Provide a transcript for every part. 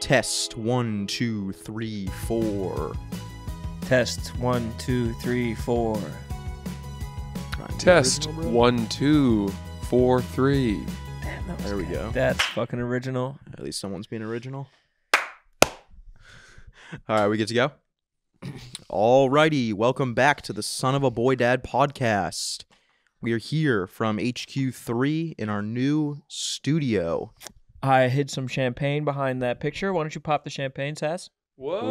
Test 1, 2, 3, 4. Test 1, 2, 3, 4. Test 1, 2, 4, 3. Damn, that was there we go. That's fucking original. At least someone's being original. All right, we get to go? All righty. Welcome back to the Son of a Boy Dad podcast. We are here from HQ3 in our new studio. I hid some champagne behind that picture. Why don't you pop the champagne, Sass? Whoa.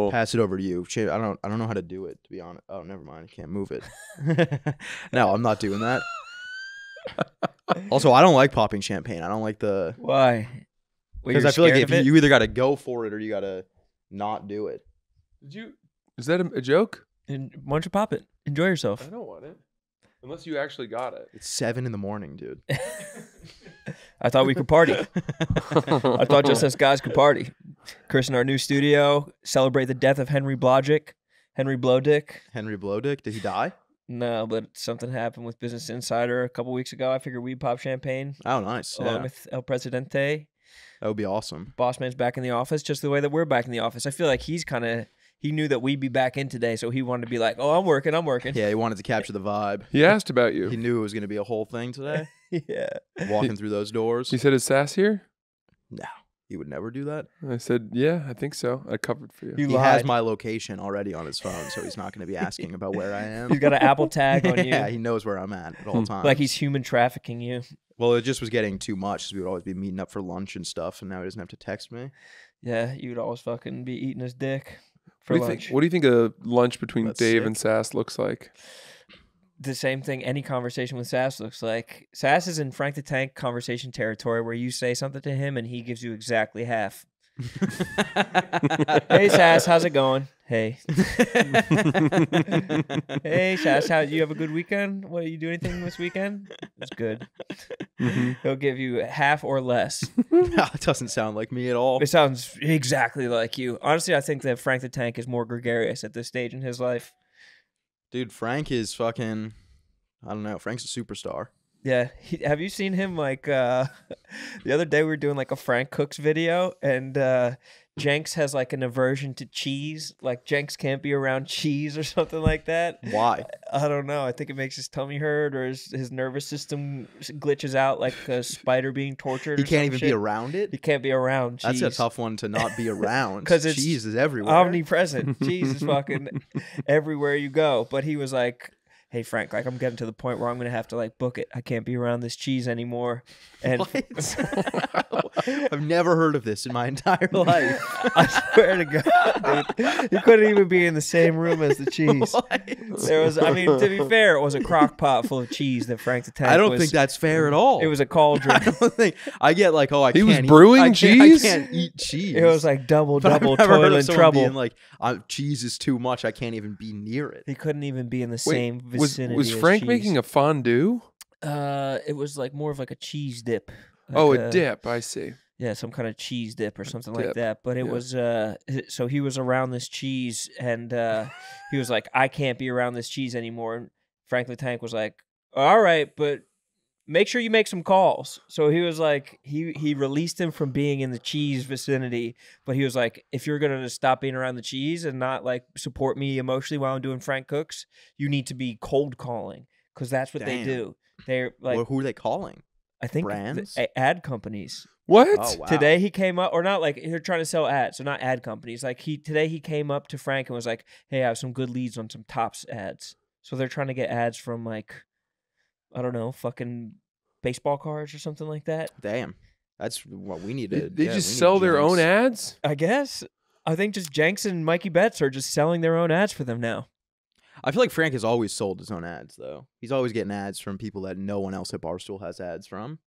Ooh. I'll pass it over to you. I don't know how to do it, to be honest. Oh, never mind. I can't move it. No, I'm not doing that. Also, I don't like popping champagne. I don't like the... Why? Because I feel like if you either got to go for it or you got to not do it. Is that a joke? And why don't you pop it? Enjoy yourself. I don't want it. Unless you actually got it. It's 7 in the morning, dude. I thought we could party. I thought just us guys could party. Chris in our new studio, celebrate the death of Henry Blodgick. Henry Blodick. Henry Blodick. Did he die? No, but something happened with Business Insider a couple weeks ago. I figured we'd pop champagne. Oh, nice. Along with El Presidente. That would be awesome. Bossman's back in the office, just the way that we're back in the office. I feel like he's kind of... He knew that we'd be back in today, so he wanted to be like, oh, I'm working, I'm working. Yeah, he wanted to capture the vibe. He asked about you. He knew it was going to be a whole thing today. Yeah. Walking through those doors. He said, is Sass here? No. He would never do that? I said, yeah, I think so. I covered for you. He has my location already on his phone, so he's not going to be asking about where I am. He's got an Apple tag on you. Yeah, he knows where I'm at all times. Like he's human trafficking you. Well, it just was getting too much because we would always be meeting up for lunch and stuff, and now he doesn't have to text me. Yeah, you would always fucking be eating his dick. What do you think a lunch between Dave and Sass looks like? The same thing any conversation with Sass looks like. Sass is in Frank the Tank conversation territory where you say something to him and he gives you exactly half. Hey, Sass, how's it going? Hey. Hey, Sass, how you have a good weekend? What, you do anything this weekend? It's good. He'll give you half or less. No, it doesn't sound like me at all. It sounds exactly like you. Honestly, I think that Frank the Tank is more gregarious at this stage in his life. Dude, Frank is fucking, I don't know, Frank's a superstar. Yeah, have you seen him like the other day we were doing like a Frank Cooks video and Jenks has like an aversion to cheese. Like Jenks can't be around cheese or something like that. Why? I don't know. I think it makes his tummy hurt or his nervous system glitches out like a spider being tortured. He can't even be around it? He can't be around cheese. That's a tough one to not be around. Because cheese is everywhere. Omnipresent. Cheese is fucking everywhere you go. But he was like... Hey, Frank, like I'm getting to the point where I'm going to have to like book it. I can't be around this cheese anymore. And I've never heard of this in my entire life. I swear to God, dude. You couldn't even be in the same room as the cheese. There was, I mean, to be fair, it was a crock pot full of cheese that Frank the Tank was. I don't think that's fair at all. It was a cauldron. I don't think, I get like, oh, he was brewing cheese? I can't eat cheese. It was like double toil and trouble. Being like, cheese is too much. I can't even be near it. He couldn't even be in the same vicinity. Was Frank making a fondue? It was like more of like a cheese dip. Like a dip. I see. Yeah, some kind of cheese dip or something like that. But it was so he was around this cheese, and he was like, "I can't be around this cheese anymore." And Frank the Tank was like, "All right, but make sure you make some calls." So he was like, he released him from being in the cheese vicinity, but he was like, if you're going to stop being around the cheese and not like support me emotionally while I'm doing Frank Cooks, you need to be cold calling because that's what they do. They're like, well, who are they calling? I think brands, ad companies. What? Oh, wow. Today he came up, or not like they're trying to sell ads, so not ad companies. Like today he came up to Frank and was like, "Hey, I have some good leads on some Topps ads." So they're trying to get ads from like, I don't know, fucking baseball cards or something like that. Damn. That's what we need to... They just sell their own ads? I guess. I think just Jenks and Mikey Betts are just selling their own ads for them now. I feel like Frank has always sold his own ads, though. He's always getting ads from people that no one else at Barstool has ads from.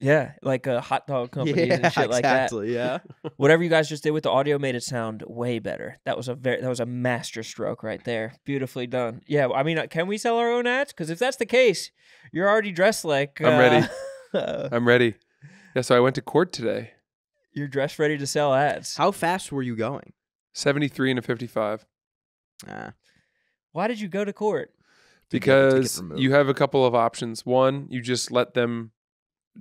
Yeah, like hot dog companies and shit like that. Exactly, yeah. Whatever you guys just did with the audio made it sound way better. That was a master stroke right there. Beautifully done. Yeah, I mean, can we sell our own ads? Because if that's the case, you're already dressed like... I'm ready. I'm ready. Yeah, so I went to court today. You're dressed ready to sell ads. How fast were you going? 73 and a 55. Why did you go to court? Because you have a couple of options. One, you just let them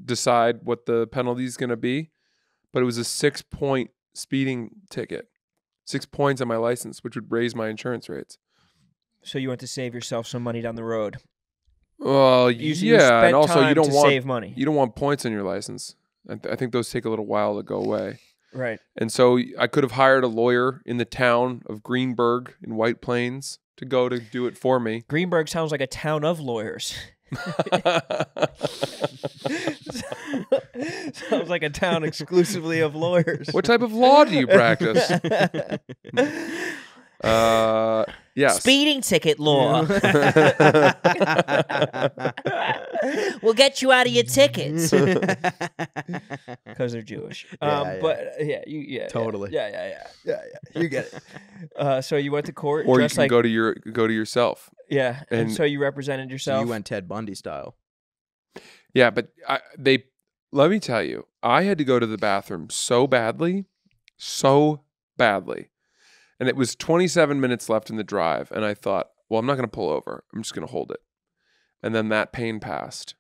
decide what the penalty is going to be, but it was a 6-point speeding ticket. 6 points on my license, which would raise my insurance rates. So you want to save yourself some money down the road. Well, yeah, and also you don't want save money. You don't want points on your license. I think those take a little while to go away. Right. And so I could have hired a lawyer in the town of Greenberg in White Plains to go to do it for me. Greenberg sounds like a town of lawyers. Sounds like a town exclusively of lawyers. What type of law do you practice? Yes. Speeding ticket law. We'll get you out of your tickets because they're Jewish. Yeah, totally. You get it. So you went to court, or you can like, go to yourself. Yeah, and so you represented yourself. So you went Ted Bundy style. Yeah, but let me tell you, I had to go to the bathroom so badly. And it was 27 minutes left in the drive. And I thought, well, I'm not going to pull over. I'm just going to hold it. And then that pain passed.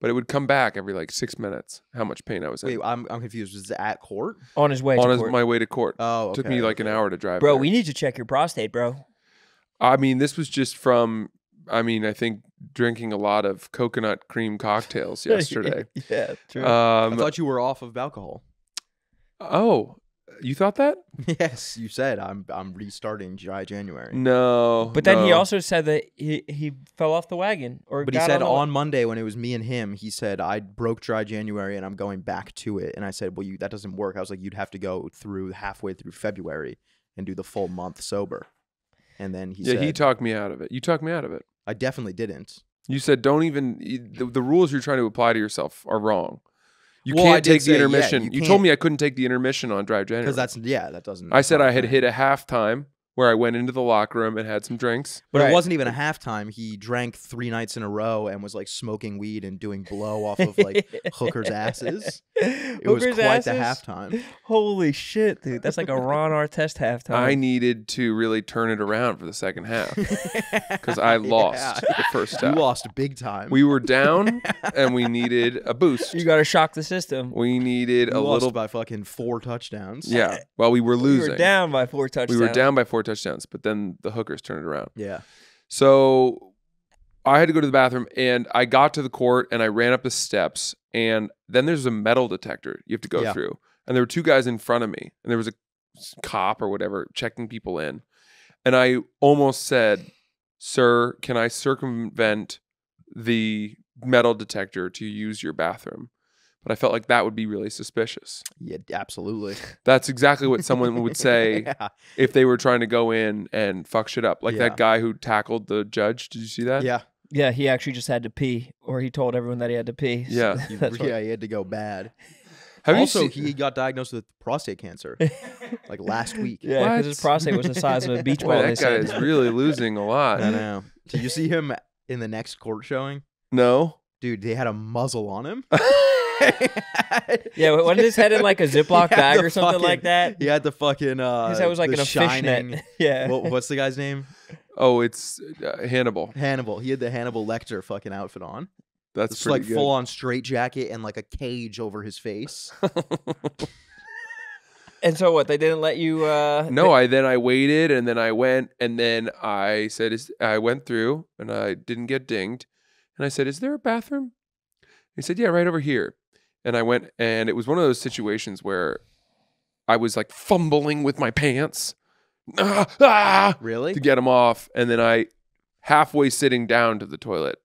But it would come back every like 6 minutes, how much pain I was in. Wait, I'm confused. Was it at court? On his way to court. On my way to court. Oh, okay. Took me like an hour to drive. Bro, we need to check your prostate, bro. I mean, this was just from, I think drinking a lot of coconut cream cocktails yesterday. Yeah, true. I thought you were off of alcohol. Oh, you thought that? Yes, you said I'm restarting dry January. No, but then he also said that he fell off the wagon, but he said on Monday when it was me and him, he said I broke dry January and I'm going back to it. And I said, well, that doesn't work. I was like, you'd have to go through halfway through February and do the full month sober. And then he said, he talked me out of it. You talked me out of it. I definitely didn't. You said don't even the rules you're trying to apply to yourself are wrong. You can't take the intermission. You told me I couldn't take the intermission on Drive January. Because that doesn't. I said I had hit a halftime where I went into the locker room and had some drinks. But it wasn't even a halftime. He drank 3 nights in a row and was like smoking weed and doing blow off of like hookers' asses. It was quite the halftime. Holy shit, dude. That's like a Ron Artest halftime. I needed to really turn it around for the second half because I lost the first half. You lost big time. We were down and we needed a boost. You got to shock the system. We needed a little. By fucking 4 touchdowns. Yeah. Well, we were losing. We were down by 4 touchdowns. We were down by 4 touchdowns, but then the hookers turned it around. Yeah. So I had to go to the bathroom, and I got to the court, and I ran up the steps, and then there's a metal detector you have to go through. And there were 2 guys in front of me, and there was a cop or whatever checking people in. And I almost said, sir, can I circumvent the metal detector to use your bathroom? But I felt like that would be really suspicious. Yeah, absolutely. That's exactly what someone would say if they were trying to go in and fuck shit up. Like that guy who tackled the judge. Did you see that? Yeah. Yeah, he actually just had to pee, or he told everyone that he had to pee. Yeah. So he had to go bad. Also, he got diagnosed with prostate cancer like last week. Yeah, because his prostate was the size of a beach ball. That guy is really losing a lot. I know. Did you see him in the next court showing? No. Dude, they had a muzzle on him. Yeah, wasn't his head in like a Ziploc bag or something like that? He had the fucking his head was like in a fishnet. Yeah. What's the guy's name? Oh, it's Hannibal. Hannibal. He had the Hannibal Lecter fucking outfit on. That's pretty good. Full on straight jacket and like a cage over his face. And so what? They didn't let you. No, I waited, and then I went, and then I said I went through, and I didn't get dinged, and I said, "Is there a bathroom?" He said, "Yeah, right over here." And I went, and it was one of those situations where I was like fumbling with my pants, really, to get them off, and then I halfway sitting down to the toilet.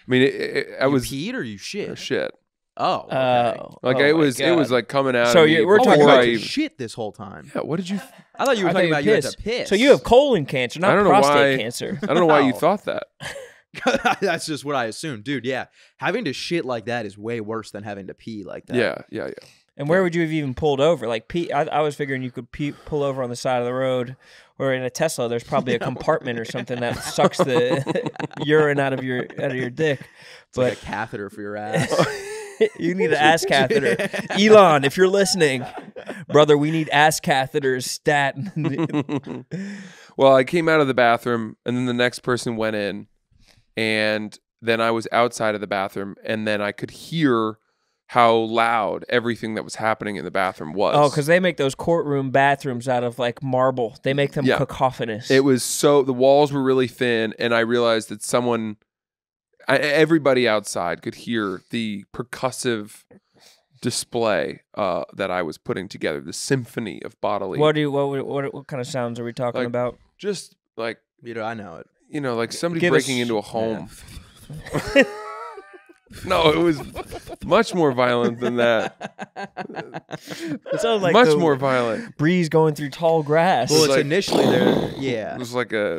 I mean, I was peed or you shit? Shit. Oh, okay. Like it was like coming out. So we're talking about shit this whole time. Yeah. What did you? I thought you were talking about you had to piss. So you have colon cancer, not prostate cancer. I don't know why you thought that. That's just what I assumed, dude. Yeah, having to shit like that is way worse than having to pee like that. Yeah. And where would you have even pulled over? Like pee, I was figuring you could pull over on the side of the road, or in a Tesla. There's probably a compartment or something that sucks the urine out of your dick. It's like a catheter for your ass. You need an ass catheter, Elon. If you're listening, brother, we need ass catheters stat. Well, I came out of the bathroom, and then the next person went in. And then I was outside of the bathroom, and then I could hear how loud everything that was happening in the bathroom was. Oh, because they make those courtroom bathrooms out of like marble. They make them cacophonous. It was so, the walls were really thin, and I realized that someone, everybody outside could hear the percussive display that I was putting together, the symphony of bodily. What kind of sounds are we talking about? Just like, you know, I know it. You know, like somebody breaking into a home. Yeah. No, it was much more violent than that. It sounds like much more violent. Breeze going through tall grass. Well, it's like, initially there. Yeah. It was like a...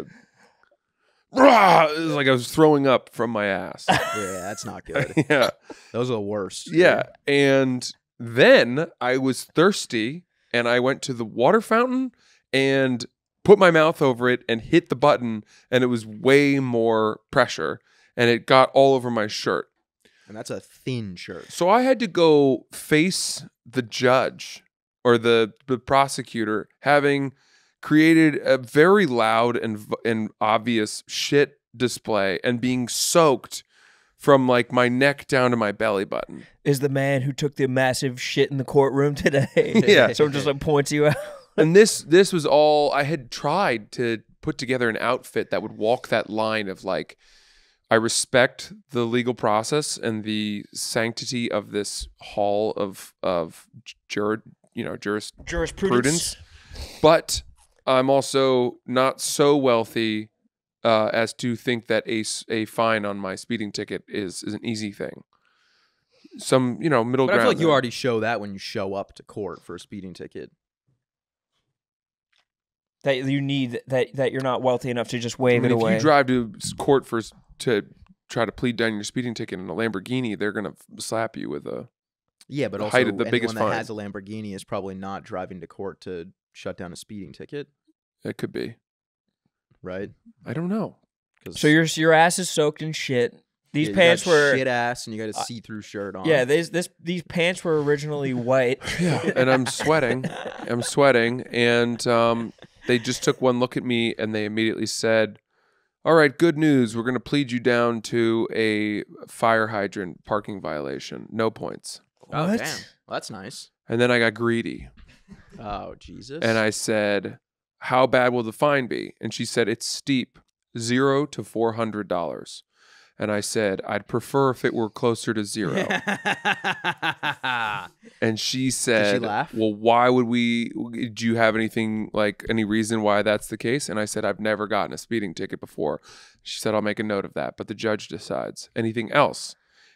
It was like I was throwing up from my ass. Yeah, that's not good. Yeah. Those are the worst. Yeah. Dude. And then I was thirsty, and I went to the water fountain and put my mouth over it and hit the button, and it was way more pressure, and it got all over my shirt. And that's a thin shirt. So I had to go face the judge or the prosecutor, having created a very loud and obvious shit display and being soaked from like my neck down to my belly button. Is the man who took the massive shit in the courtroom today. Yeah. So just like points you out. And this was all, I had tried to put together an outfit that would walk that line of like, I respect the legal process and the sanctity of this hall of jurisprudence, but I'm also not so wealthy as to think that a fine on my speeding ticket is an easy thing. Some, you know, middle ground. I feel like you already show that when you show up to court for a speeding ticket. That you need that you're not wealthy enough to just wave it away. If you drive to court to try to plead down your speeding ticket in a Lamborghini, they're gonna slap you with a but also the biggest fine. Anyone that has a Lamborghini is probably not driving to court to shut down a speeding ticket. It could be, right? I don't know. So your ass is soaked in shit. These pants were shit ass, and you got a see-through shirt on. Yeah, these pants were originally white. Yeah, and I'm sweating. I'm sweating, and they just took one look at me, and they immediately said, all right, good news. We're going to plead you down to a fire hydrant parking violation. No points. What? Oh, damn. Well, that's nice. And then I got greedy. Oh, Jesus. And I said, how bad will the fine be? And she said, it's steep, $0 to $400. And I said, I'd prefer if it were closer to zero. And she said, did she laugh? Well, why would we, do you have anything, like any reason why that's the case? And I said, I've never gotten a speeding ticket before. She said, I'll make a note of that, but the judge decides. Anything else?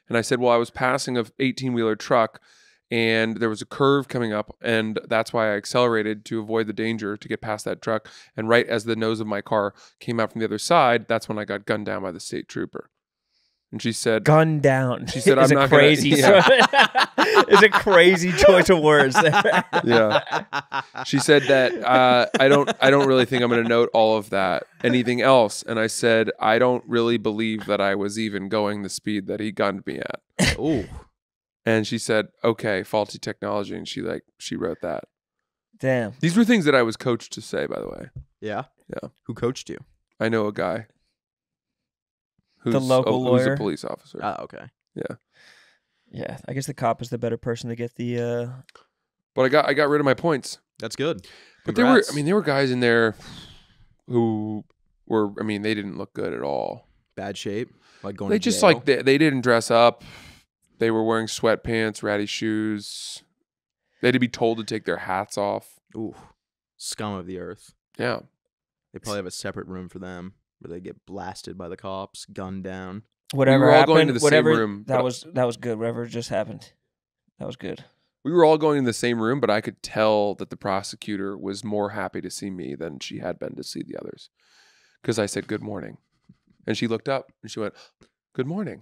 And I said, well, I was passing an 18-wheeler truck and there was a curve coming up, and that's why I accelerated to avoid the danger to get past that truck. And right as the nose of my car came out from the other side, that's when I got gunned down by the state trooper. And she said, "Gunned down." She said, "I'm not crazy." It's a crazy choice of words. Yeah. She said that I don't really think I'm going to note all of that. Anything else? And I said, I don't really believe that I was even going the speed that he gunned me at. Ooh. And she said, "Okay, faulty technology." And she wrote that. Damn. These were things that I was coached to say, by the way. Yeah. Yeah. Who coached you? I know a guy. Who's the local lawyer? Who's a police officer. Oh, okay. Yeah. Yeah, I guess the cop is the better person to get the... But I got rid of my points. That's good. But Congrats. there were guys in there who were, they didn't look good at all. Bad shape? Like going to jail? Just like, they didn't dress up. They were wearing sweatpants, ratty shoes. They had to be told to take their hats off. Ooh, scum of the earth. Yeah. They probably have a separate room for them, where they get blasted by the cops, gunned down. Whatever happened, we were all going to the same room. That was good. Whatever just happened, that was good. We were all going in the same room, but I could tell that the prosecutor was more happy to see me than she had been to see the others, because I said good morning, and she looked up and she went, "Good morning."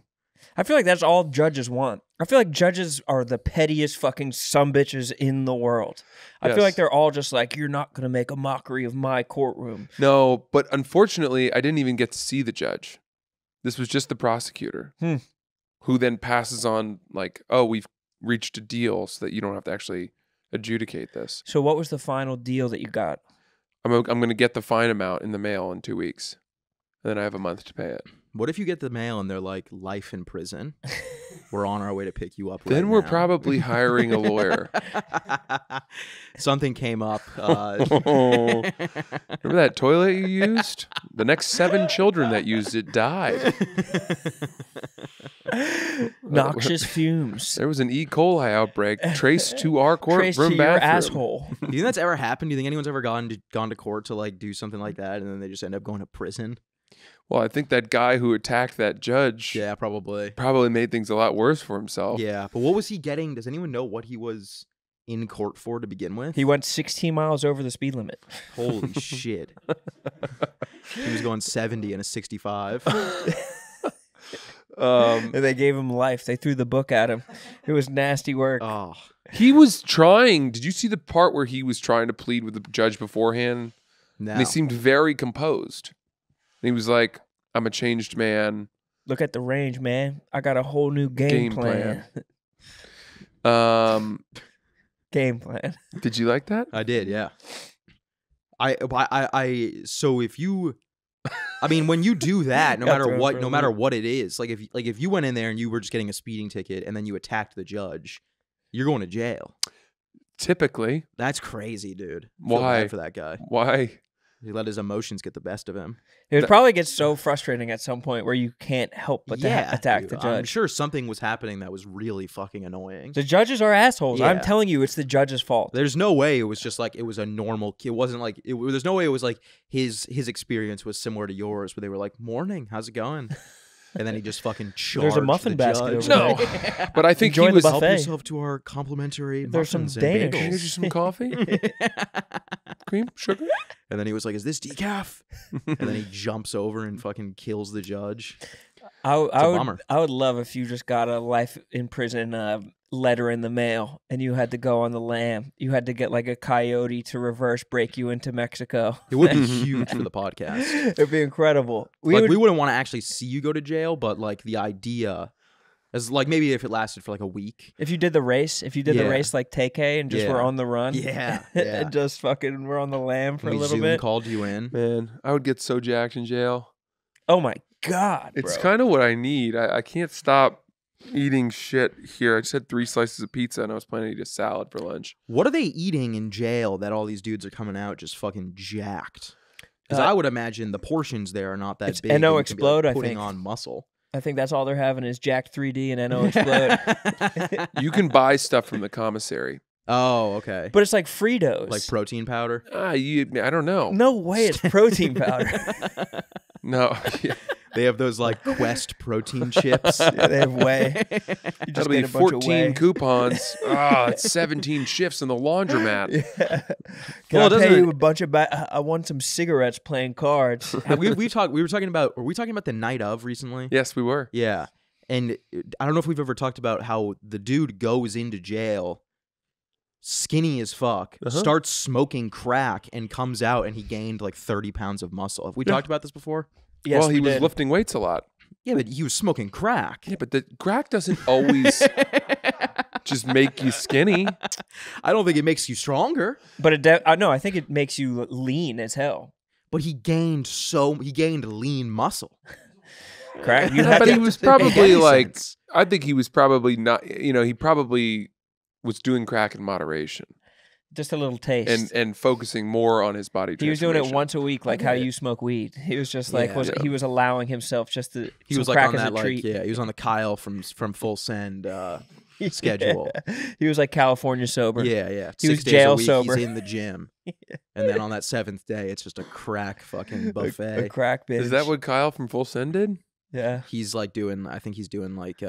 I feel like that's all judges want. I feel like judges are the pettiest fucking sumbitches in the world. I feel like they're all just like, you're not going to make a mockery of my courtroom. No, but unfortunately, I didn't even get to see the judge. This was just the prosecutor, who then passes on like, oh, we've reached a deal so that you don't have to actually adjudicate this. So what was the final deal that you got? I'm going to get the fine amount in the mail in 2 weeks. And then I have a month to pay it. What if you get the mail and they're like, life in prison? We're on our way to pick you up. Then right we're now. Probably hiring a lawyer. Something came up. Remember that toilet you used? The next 7 children that used it died. Noxious fumes. There was an E. coli outbreak traced to our courtroom bathroom. Your asshole. Do you think that's ever happened? Do you think anyone's ever gone to court to like do something like that, and then they just end up going to prison? Well, I think that guy who attacked that judge, yeah, probably made things a lot worse for himself. Yeah, but what was he getting? Does anyone know what he was in court for to begin with? He went 16 miles over the speed limit. Holy shit! He was going 70 in a 65. And they gave him life. They threw the book at him. It was nasty work. Oh, he was trying. Did you see the part where he was trying to plead with the judge beforehand? No, and they seemed very composed. He was like, I'm a changed man. Look at the range, man. I got a whole new game plan. Game plan. Did you like that? I did, yeah. So if you, I mean, when you do that, no matter what it is, like if you went in there and you were just getting a speeding ticket and then you attacked the judge, you're going to jail. Typically. That's crazy, dude. Why? For that guy. Why? He let his emotions get the best of him. It would probably get so frustrating at some point where you can't help but attack the judge. I'm sure something was happening that was really fucking annoying. The judges are assholes. Yeah. I'm telling you, it's the judge's fault. There's no way it was just like, it was a normal, it wasn't like, there's no way it was like his experience was similar to yours where they were like, morning, how's it going? And then he just fucking charged. There's a muffin basket over there. No, but I think he was help yourself to our complimentary muffins and bagels. Can you get you some coffee? Cream, sugar? And then he was like, is this decaf? And then he jumps over and fucking kills the judge. I would love if you just got a life in prison letter in the mail and you had to go on the lam. You had to get like a coyote to reverse break you into Mexico. It would be huge for the podcast. It'd be incredible. We wouldn't want to actually see you go to jail, but like the idea is like maybe if it lasted for like a week. If you did the race, like TK and just were on the run. Yeah. And just fucking were on the lam for a little bit. And called you in. Man, I would get so jacked in jail. Oh my God, it's kind of what I need. I can't stop eating shit here. I just had 3 slices of pizza and I was planning to eat a salad for lunch. What are they eating in jail that all these dudes are coming out just fucking jacked? Because I would imagine the portions there are not that big. NO Explode, like, putting on muscle. I think that's all they're having is Jack 3D and NO Explode. You can buy stuff from the commissary. Oh, okay. But it's like Fritos. Like protein powder? I don't know. No way it's protein powder. No. Yeah. They have those like Quest protein chips. Yeah, they have whey. You just get a 14 coupons. Ah, oh, it's 17 shifts in the laundromat. Yeah. I'll pay you a bunch of. I want some cigarettes playing cards. We were talking about the night of recently. Yes, we were. Yeah, and I don't know if we've ever talked about how the dude goes into jail. Skinny as fuck, starts smoking crack, and comes out and he gained like 30 pounds of muscle. Have we talked about this before? Yes, well, he was lifting weights a lot. Yeah, but he was smoking crack. Yeah, but the crack doesn't always just make you skinny. I don't think it makes you stronger. But no, I think it makes you lean as hell. But he gained lean muscle. Crack. But he was probably like, I think he was probably not. You know, he probably was doing crack in moderation, just a little taste, and focusing more on his body. He was doing it once a week, like how you smoke weed. He was just like, he was allowing himself just to. He was like on that, like, yeah, he was on the Kyle from Full Send schedule. He was like California sober. Yeah, yeah. He was jail sober. He's in the gym, and then on that 7th day, it's just a crack fucking buffet. A crack binge. Is that what Kyle from Full Send did? Yeah, he's like doing. I think he's doing like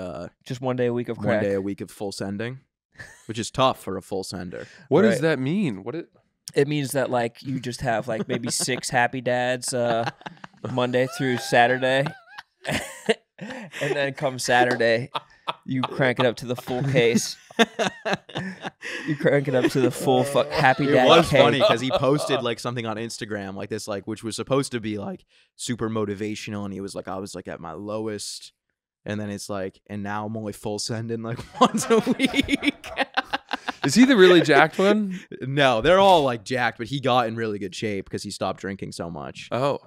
just 1 day a week of crack. 1 day a week of Full Sending. Which is tough for a full sender. What does that mean? It means that like you just have like maybe 6 happy dads Monday through Saturday. And then come Saturday, you crank it up to the full case. You crank it up to the full happy dad cake. It was funny because he posted like something on Instagram like this, like which was supposed to be like super motivational, and he was like, I was like at my lowest. And then it's like, and now I'm only full sending like once a week. Is he the really jacked one? No, they're all like jacked, but he got in really good shape because he stopped drinking so much. Oh,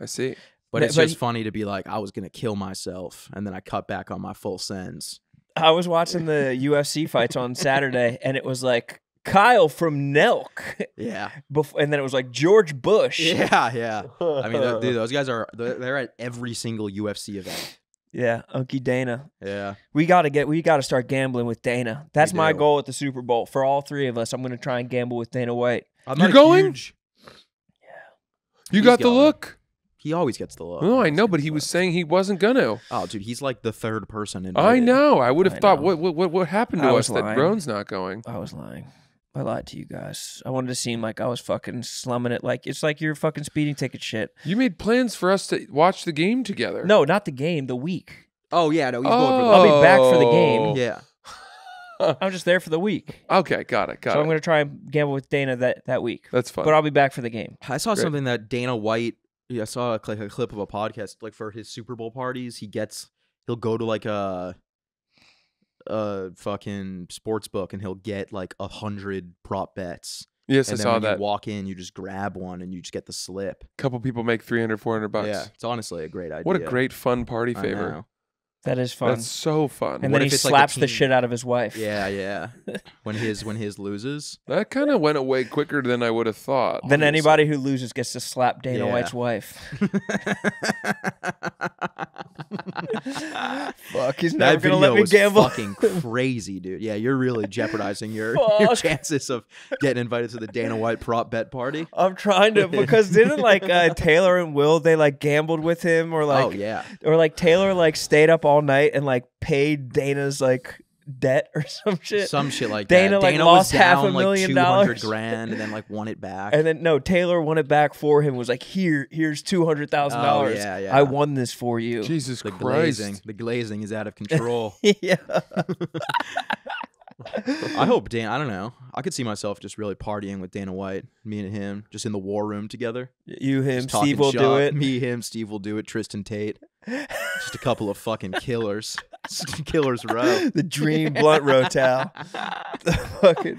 I see. But it's just funny to be like, I was going to kill myself. And then I cut back on my full sends. I was watching the UFC fights on Saturday, and it was like Kyle from Nelk. Yeah. And then it was like George Bush. Yeah, yeah. I mean, dude, those guys are, they're at every single UFC event. Yeah, Unky Dana. Yeah. We got to start gambling with Dana. That's my goal at the Super Bowl. For all three of us, I'm going to try and gamble with Dana White. You're going? Huge... Yeah. You got the look? He always gets the look. No, I know, but he was saying he wasn't going to. Oh, dude, he's like the third person in. I know. I would have thought, what happened to us that Brown's not going? I was lying. I lied to you guys. I wanted to seem like I was fucking slumming it. Like, it's like your fucking speeding ticket shit. You made plans for us to watch the game together. No, not the game, the week. Oh, yeah. No, he's going for the... I'll be back for the game. Yeah. I'm just there for the week. Okay, got it. So I'm going to try and gamble with Dana that week. That's fun. But I'll be back for the game. I saw something that Dana White... Yeah, I saw like a clip of a podcast. Like for his Super Bowl parties, he'll go to like a fucking sports book and he'll get like 100 prop bets. Yes, and I saw when that. You walk in, you just grab one and you just get the slip. A couple people make $300, $400. Yeah, it's honestly a great idea. What a great fun party favor. That is fun. That's so fun. And then he slaps the shit out of his wife. Yeah, yeah. when his loses. That kind of went away quicker than I would have thought. Then anybody who loses gets to slap Dana White's wife. Fuck, he's never going to let me gamble. That video was fucking crazy, dude. Yeah, you're really jeopardizing your chances of getting invited to the Dana White prop bet party. I'm trying to, because didn't like Taylor and Will, they like gambled with him or like... Oh, yeah. Or like Taylor like stayed up all night and like paid Dana's like debt or some shit. Some shit like Dana, that. Dana like lost half a million dollars, $200,000, and then like won it back. And then no, Taylor won it back for him. Was like, here's $200,000. Yeah, yeah. I won this for you. Jesus Christ! The glazing is out of control. Yeah. I hope Dan. I don't know. I could see myself just really partying with Dana White, me and him, just in the war room together. You, him, Steve will do it. Me, him, Steve will do it. Tristan Tate. Just a couple of fucking killers. Killers Row. The dream blunt rotel. The fucking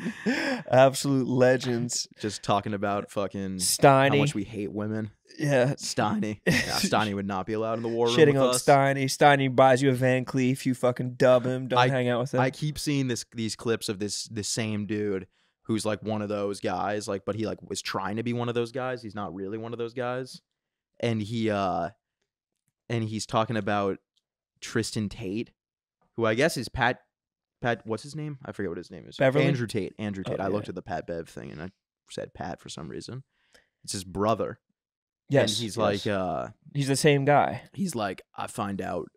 absolute legends. Just talking about fucking Steiny. How much we hate women. Yeah. Steiny. Yeah, Steiny would not be allowed in the war room. Shitting on Steiny. Steiny buys you a Van Cleef. You fucking dub him. Don't hang out with him. I keep seeing these clips of this same dude who's like one of those guys, like, but he like was trying to be one of those guys. He's not really one of those guys. And he's talking about Tristan Tate, who I guess is Pat, what's his name? I forget what his name is. Beverly? Andrew Tate. Andrew Tate. Oh, yeah. I looked at the Pat Bev thing and I said Pat for some reason. It's his brother. Yes. And he's like, he's the same guy. He's like, I find out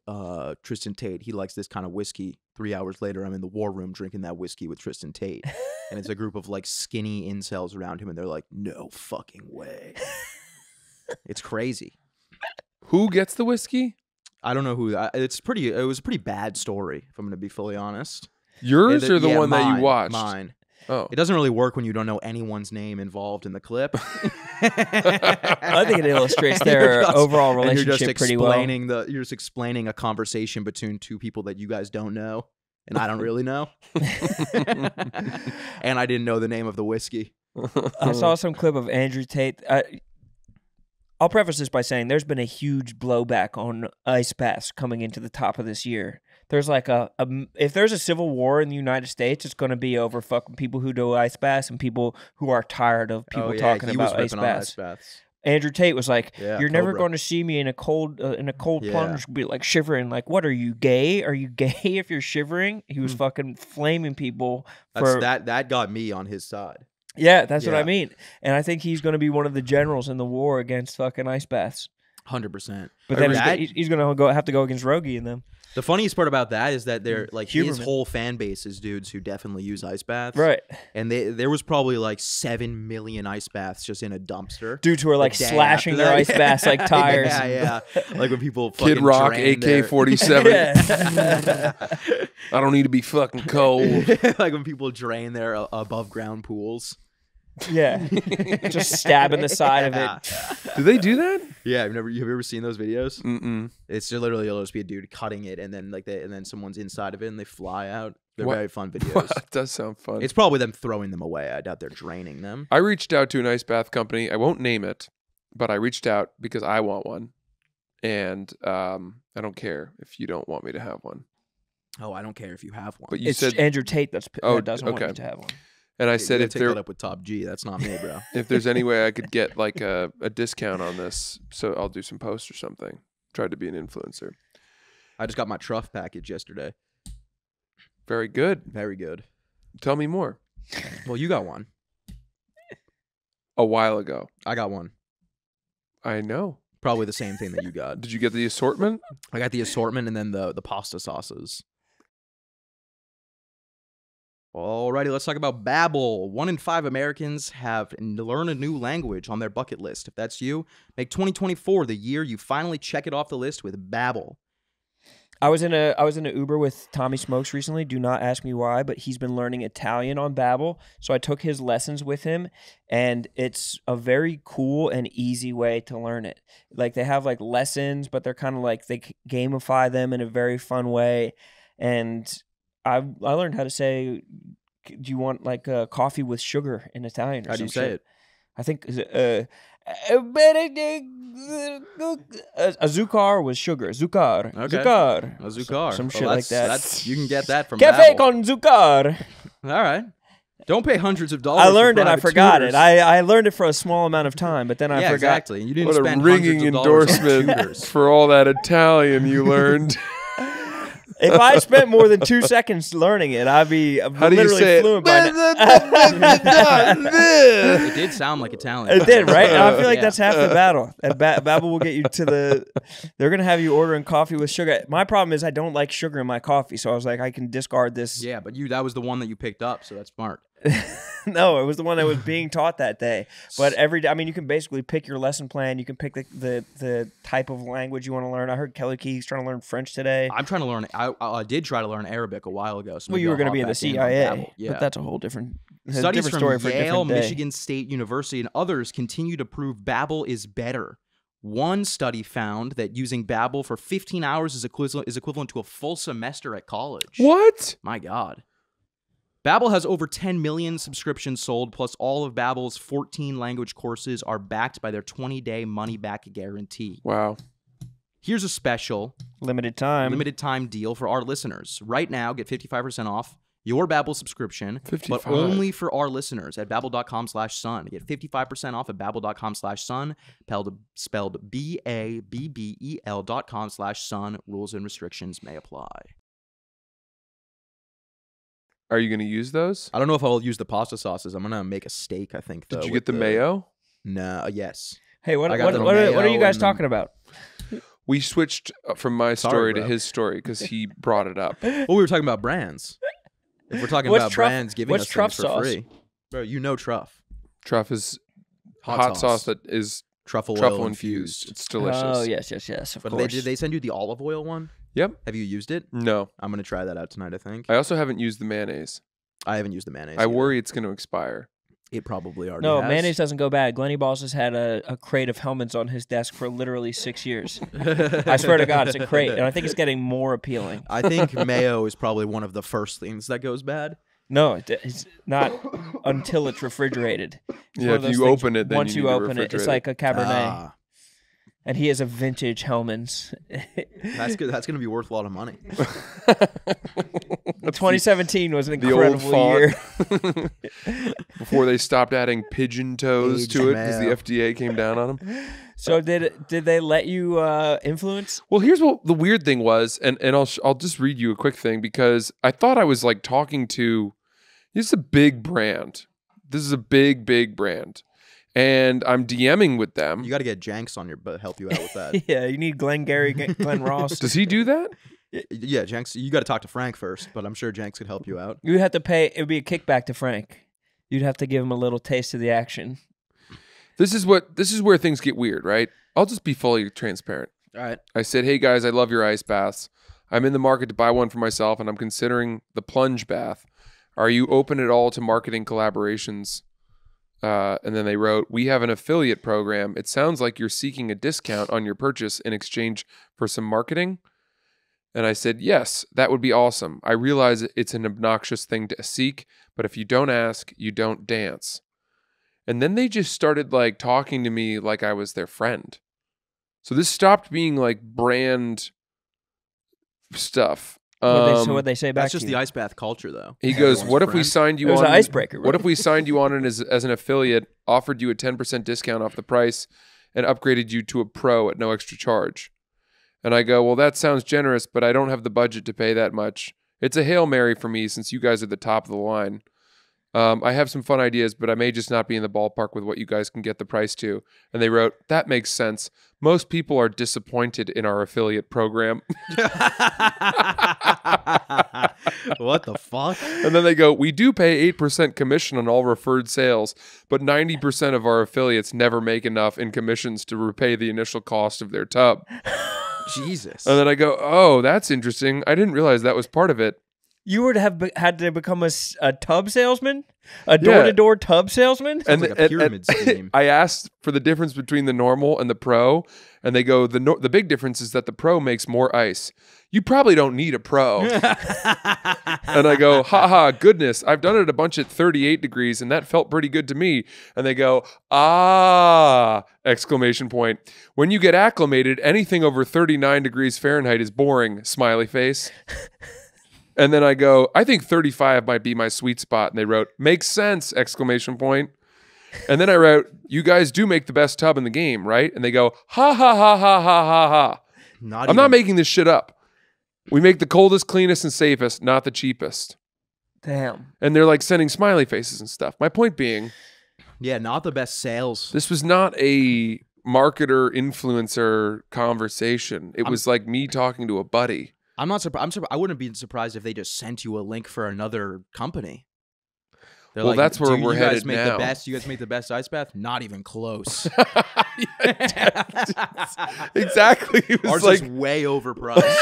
Tristan Tate, he likes this kind of whiskey. 3 hours later, I'm in the war room drinking that whiskey with Tristan Tate. And it's a group of like skinny incels around him and they're like, no fucking way. It's crazy. Who gets the whiskey? I don't know who. It was a pretty bad story, if I'm going to be fully honest. Yours or the one that you watched? Mine. Oh. It doesn't really work when you don't know anyone's name involved in the clip. I think it illustrates their overall relationship pretty well. You're just explaining a conversation between two people that you guys don't know, and I don't really know. And I didn't know the name of the whiskey. I saw some clip of Andrew Tate. I'll preface this by saying there's been a huge blowback on ice baths coming into the top of this year. There's like if there's a civil war in the United States, it's going to be over fucking people who do ice baths and people who are tired of people talking about ice baths. Andrew Tate was like, "You're never going to see me in a cold plunge, be like shivering. Like, what are you gay? Are you gay if you're shivering?" He was fucking flaming people. That got me on his side. Yeah, that's what I mean. And I think he's going to be one of the generals in the war against fucking ice baths. 100%. But then he's going to have to go against Rogie and them. The funniest part about that is that they're like Huberman. His whole fan base is dudes who definitely use ice baths. Right. And there was probably like 7 million ice baths just in a dumpster. Dudes who are like slashing their ice baths like tires. Yeah, yeah. Like when people fucking Kid Rock AK-47. I don't need to be fucking cold. Like when people drain their above ground pools. Yeah. Just stabbing the side of it. Do they do that? Yeah, have you ever seen those videos? Mm-mm. It's literally it'll just be a dude cutting it and then like and then someone's inside of it and they fly out. They're very fun videos. That does sound fun. It's probably them throwing them away. I doubt they're draining them. I reached out to an ice bath company. I won't name it, but I reached out because I want one. And I don't care if you don't want me to have one. Oh, I don't care if you have one. But you said Andrew Tate doesn't want you to have one. And I said, if they're up with Top G, that's not me, bro. If there's any way I could get like a discount on this, so I'll do some posts or something. Tried to be an influencer. I just got my Truff package yesterday. Very good. Very good. Tell me more. Well, you got one. A while ago. I got one. I know. Probably the same thing that you got. Did you get the assortment? I got the assortment and then the pasta sauces. Alrighty, let's talk about Babbel. 1 in 5 Americans have learned a new language on their bucket list. If that's you, make 2024 the year you finally check it off the list with Babbel. I was in an Uber with Tommy Smokes recently. Do not ask me why, but he's been learning Italian on Babbel. So I took his lessons with him, and it's a very cool and easy way to learn it. Like they have like lessons, but they're kind of like they gamify them in a very fun way. And I learned how to say, do you want like a coffee with sugar in Italian? Or how do you say it? I think azucar was sugar. Azucar. Okay. Azucar. Azucar. Some shit like that. That's, you can get that from Cafe Babbel. Con Zucar. All right. Don't pay hundreds of dollars. I learned it. I forgot tutors. It. I learned it for a small amount of time, but then I forgot. Exactly. And you didn't spend a ringing endorsement for all that Italian you learned. If I spent more than 2 seconds learning it, I'd be literally fluent by now. It did sound like Italian. It did, right? And I feel like that's half the battle. And Babbel will get you to the... They're going to have you ordering coffee with sugar. My problem is I don't like sugar in my coffee, so I was like, I can discard this. Yeah, but that was the one that you picked up, so that's smart. No, it was the one that was being taught that day. But every day, I mean, you can basically pick your lesson plan. You can pick the type of language you want to learn. I heard Kelly Keege's trying to learn French today. I'm trying to learn. I did try to learn Arabic a while ago. So well, you were going to be in the CIA, yeah. But that's a whole different studies from story for Yale, Michigan State University, and others continue to prove Babbel is better. One study found that using Babbel for 15 hours is equivalent to a full semester at college. What? My God. Babbel has over 10 million subscriptions sold, plus all of Babbel's 14 language courses are backed by their 20-day money-back guarantee. Wow. Here's a special limited time deal for our listeners. Right now, get 55% off your Babbel subscription, 55. But only for our listeners at babbel.com/son. Get 55% off at babbel.com/son, spelled BABBEL.com/son. Rules and restrictions may apply. Are you going to use those? I don't know if I'll use the pasta sauces. I'm going to make a steak, I think. Though, did you get the mayo? No, yes. Hey, what are you guys talking about? We switched from my story to his story because he brought it up. Well, we were talking about brands. If we're talking about brands giving us things for free. Bro, you know Truff. Truff is hot sauce that is truffle infused. It's delicious. Oh, yes, yes, yes, of course. Did they send you the olive oil one? Yep. Have you used it? No. I'm going to try that out tonight, I think. I also haven't used the mayonnaise. I haven't used the mayonnaise. I worry it's going to expire. It probably already has. No, mayonnaise doesn't go bad. Glenny Balls has had a crate of Hellman's on his desk for literally 6 years. I swear to God, it's a crate. And I think it's getting more appealing. I think mayo is probably one of the first things that goes bad. No, it's not until it's refrigerated. It's yeah, if you open it, then once you open it, it's like a Cabernet. Ah. And he has a vintage Hellman's. That's good. That's going to be worth a lot of money. 2017 was an incredible year. Before they stopped adding pigeon toes to it because the FDA came down on them. So did they let you influence? Well, here's what the weird thing was, and I'll just read you a quick thing because I thought I was like talking to this is a big brand. This is a big brand. And I'm DMing with them. You got to get Jenks on your butt help you out with that. Yeah, you need Glenn Ross. Does he do that? Yeah, Jenks. You got to talk to Frank first, but I'm sure Jenks could help you out. You'd have to pay. It would be a kickback to Frank. You'd have to give him a little taste of the action. This is where things get weird, right? I'll just be fully transparent. All right. I said, hey guys, I love your ice baths. I'm in the market to buy one for myself, and I'm considering the plunge bath. Are you open at all to marketing collaborations? And then they wrote, we have an affiliate program. It sounds like you're seeking a discount on your purchase in exchange for some marketing. And I said, yes, that would be awesome. I realize it's an obnoxious thing to seek, but if you don't ask, you don't dance. And then they just started like talking to me like I was their friend. So this stopped being like brand stuff What'd they say back? That's just the ice bath culture, though. He goes, "What if we signed you on? It was an icebreaker. What if we signed you on as an affiliate, offered you a 10% discount off the price, and upgraded you to a pro at no extra charge?" And I go, "Well, that sounds generous, but I don't have the budget to pay that much. It's a Hail Mary for me since you guys are the top of the line. I have some fun ideas, but I may just not be in the ballpark with what you guys can get the price to." And they wrote, "That makes sense. Most people are disappointed in our affiliate program." What the fuck? And then they go, "We do pay 8% commission on all referred sales, but 90% of our affiliates never make enough in commissions to repay the initial cost of their tub." Jesus. And then I go, "Oh, that's interesting. I didn't realize that was part of it." You would have had to become a tub salesman? A door-to-door tub salesman? And like a pyramid scheme. I asked for the difference between the normal and the pro, and they go, the big difference is that the pro makes more ice. You probably don't need a pro. And I go, "Haha, goodness, I've done it a bunch at 38 degrees, and that felt pretty good to me." And they go, "Ah, exclamation point. When you get acclimated, anything over 39 degrees Fahrenheit is boring, smiley face." And then I go, "I think 35 might be my sweet spot." And they wrote, "Makes sense, exclamation point." And then I wrote, "You guys do make the best tub in the game, right?" And they go, "Ha, ha, ha, ha, ha, ha, ha. I'm not making this shit up. We make the coldest, cleanest, and safest, not the cheapest." Damn. And they're like sending smiley faces and stuff. My point being. Yeah, not the best sales. This was not a marketer influencer conversation. It was like me talking to a buddy. I'm not surprised. I wouldn't be surprised if they just sent you a link for another company. They're well, like, that's where we're headed now. You guys make the best ice bath? Not even close. Exactly. It was ours is way overpriced.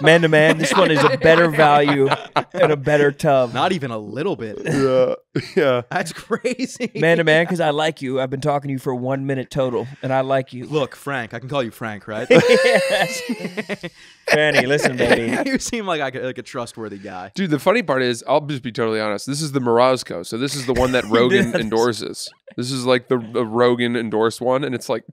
Man to man, this one is a better value and a better tub. Not even a little bit. Yeah. Yeah. That's crazy. Man to man, because I like you. I've been talking to you for 1 minute total, and I like you. Look, Frank, I can call you Frank, right? Franny, listen, baby. You seem like a trustworthy guy. Dude, the funny part is, I'll just be totally honest. This is the Morozko. So this is the one that Rogan endorses. This is like the Rogan endorsed one, and it's like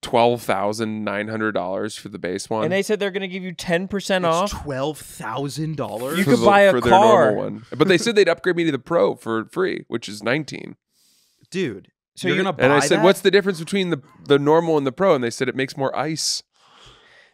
$12,900 for the base one, and they said they're going to give you 10% off. $12,000. You could buy a car. One. But they said they'd upgrade me to the pro for free, which is $19. Dude, so you're going to buy. And I said, "What's the difference between the normal and the pro?" And they said it makes more ice.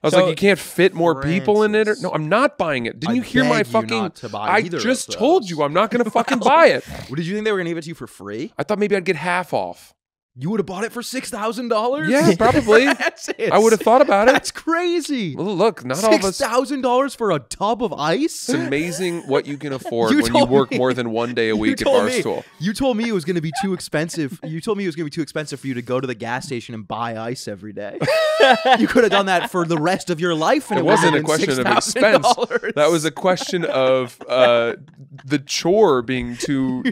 I was like, "You can't fit more people in it?" No, I'm not buying it. Didn't you hear my fucking? I just told you I'm not going to fucking buy it. What did you think they were going to give it to you for free? I thought maybe I'd get half off. You would have bought it for $6,000? Yeah, probably. That's it. I would have thought about it. That's crazy. Well, look, not all of us. $6,000 for a tub of ice? It's amazing what you can afford when you work more than 1 day a week at Barstool. You told me it was going to be too expensive. You told me it was going to be too expensive for you to go to the gas station and buy ice every day. You could have done that for the rest of your life, and it wasn't a question of expense. That was a question of the chore being too.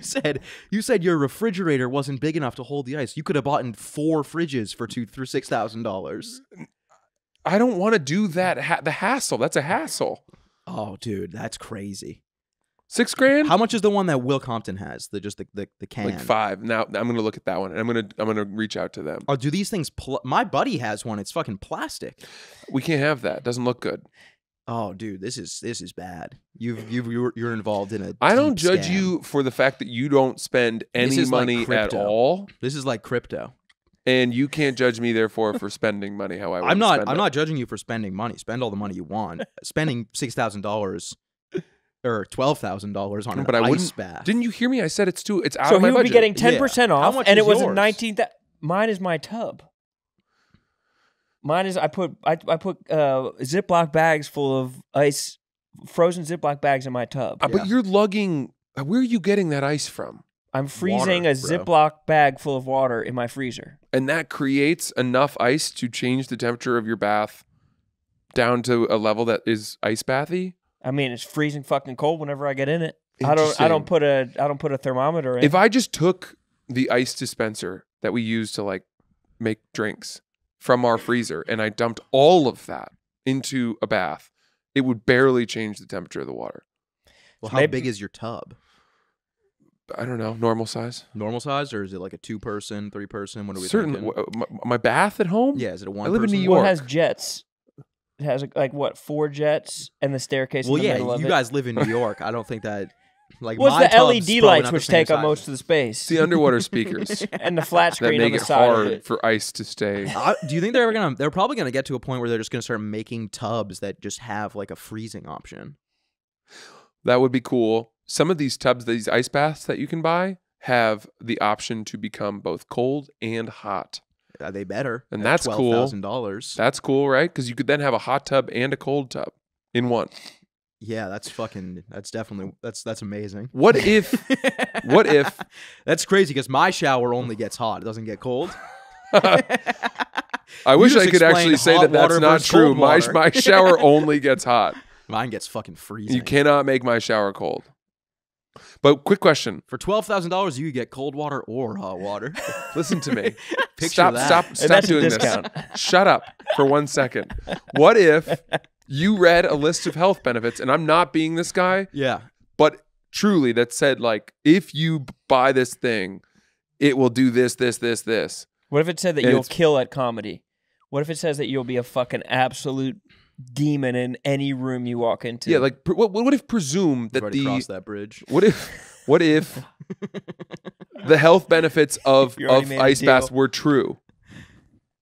You said your refrigerator wasn't big enough to hold the ice. You could have bought in 4 fridges for $6,000. I don't want to do that. The hassle. That's a hassle. Oh, dude, that's crazy. $6 grand. How much is the one that Will Compton has? The can. Like $5. Now I'm gonna look at that one, and I'm gonna reach out to them. Oh, do these things? My buddy has one. It's fucking plastic. We can't have that. It doesn't look good. Oh, dude, this is bad. You're involved in a. I don't judge you for the fact that you don't spend any money at all. This is like crypto, and you can't judge me therefore for spending money. How I'm not judging you for spending money. Spend all the money you want. Spending $6,000 or $12,000 on an ice bath. Didn't you hear me? I said it's too. It's out of my budget. So he would be getting 10% off, and it was a 19,000. Mine is my tub. Mine is I put Ziploc bags full of ice, frozen Ziploc bags in my tub. Yeah. But you're lugging. Where are you getting that ice from? I'm freezing Ziploc bag full of water in my freezer, and that creates enough ice to change the temperature of your bath down to a level that is ice bathy. I mean, it's freezing fucking cold whenever I get in it. I don't put a thermometer in. If I just took the ice dispenser that we use to like make drinks from our freezer, and I dumped all of that into a bath, it would barely change the temperature of the water. Well, how big is your tub? I don't know. Normal size. Normal size, or is it like a 2-person, 3-person? What are we thinking? My bath at home? Yeah, is it a 1-person? I live in New York. It has jets. has like what, 4 jets and the staircase. Well, in the middle of it. Guys live in New York. I don't think that. Like, well, it's the LED lights which take up most of the space. It's the underwater speakers and the flat screen on the side. That make it hard for ice to stay. Do you think they're ever gonna? They're probably gonna get to a point where they're just gonna start making tubs that just have like a freezing option. That would be cool. Some of these tubs, these ice baths that you can buy, have the option to become both cold and hot. They better, and that's cool. $12,000. That's cool, right? Because you could then have a hot tub and a cold tub in one. Yeah, that's fucking. That's definitely. That's amazing. What if? What if? That's crazy because my shower only gets hot; it doesn't get cold. I wish I could actually say that that's not true. My shower only gets hot. Mine gets fucking freezing. You cannot make my shower cold. But quick question: for $12,000, you get cold water or hot water. Listen to me. Stop doing this. Shut up for 1 second. What if? You read a list of health benefits, and I'm not being this guy. Yeah. But truly, that said, like, if you buy this thing, it will do this, this, this, this. What if it said that you'll kill at comedy? What if it says that you'll be a fucking absolute demon in any room you walk into? Yeah, like, what if presume that the... Cross that bridge. What if the health benefits of ice baths were true?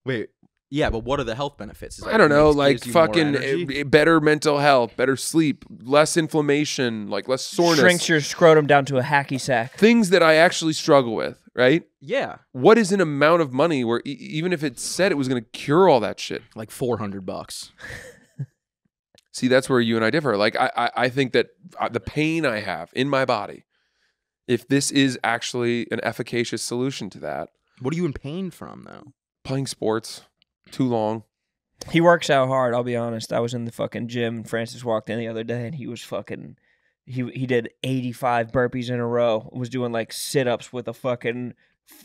Wait. Yeah, but what are the health benefits? Is I don't know, like fucking better mental health, better sleep, less inflammation, like less soreness. Shrinks your scrotum down to a hacky sack. Things that I actually struggle with, right? Yeah. What is an amount of money where even if it said it was going to cure all that shit? Like $400. See, that's where you and I differ. Like I think that the pain I have in my body, if this is actually an efficacious solution to that. What are you in pain from though? Playing sports. Too long. He works out hard, I'll be honest. I was in the fucking gym and Francis walked in the other day and he was fucking he did 85 burpees in a row. Was doing like sit-ups with a fucking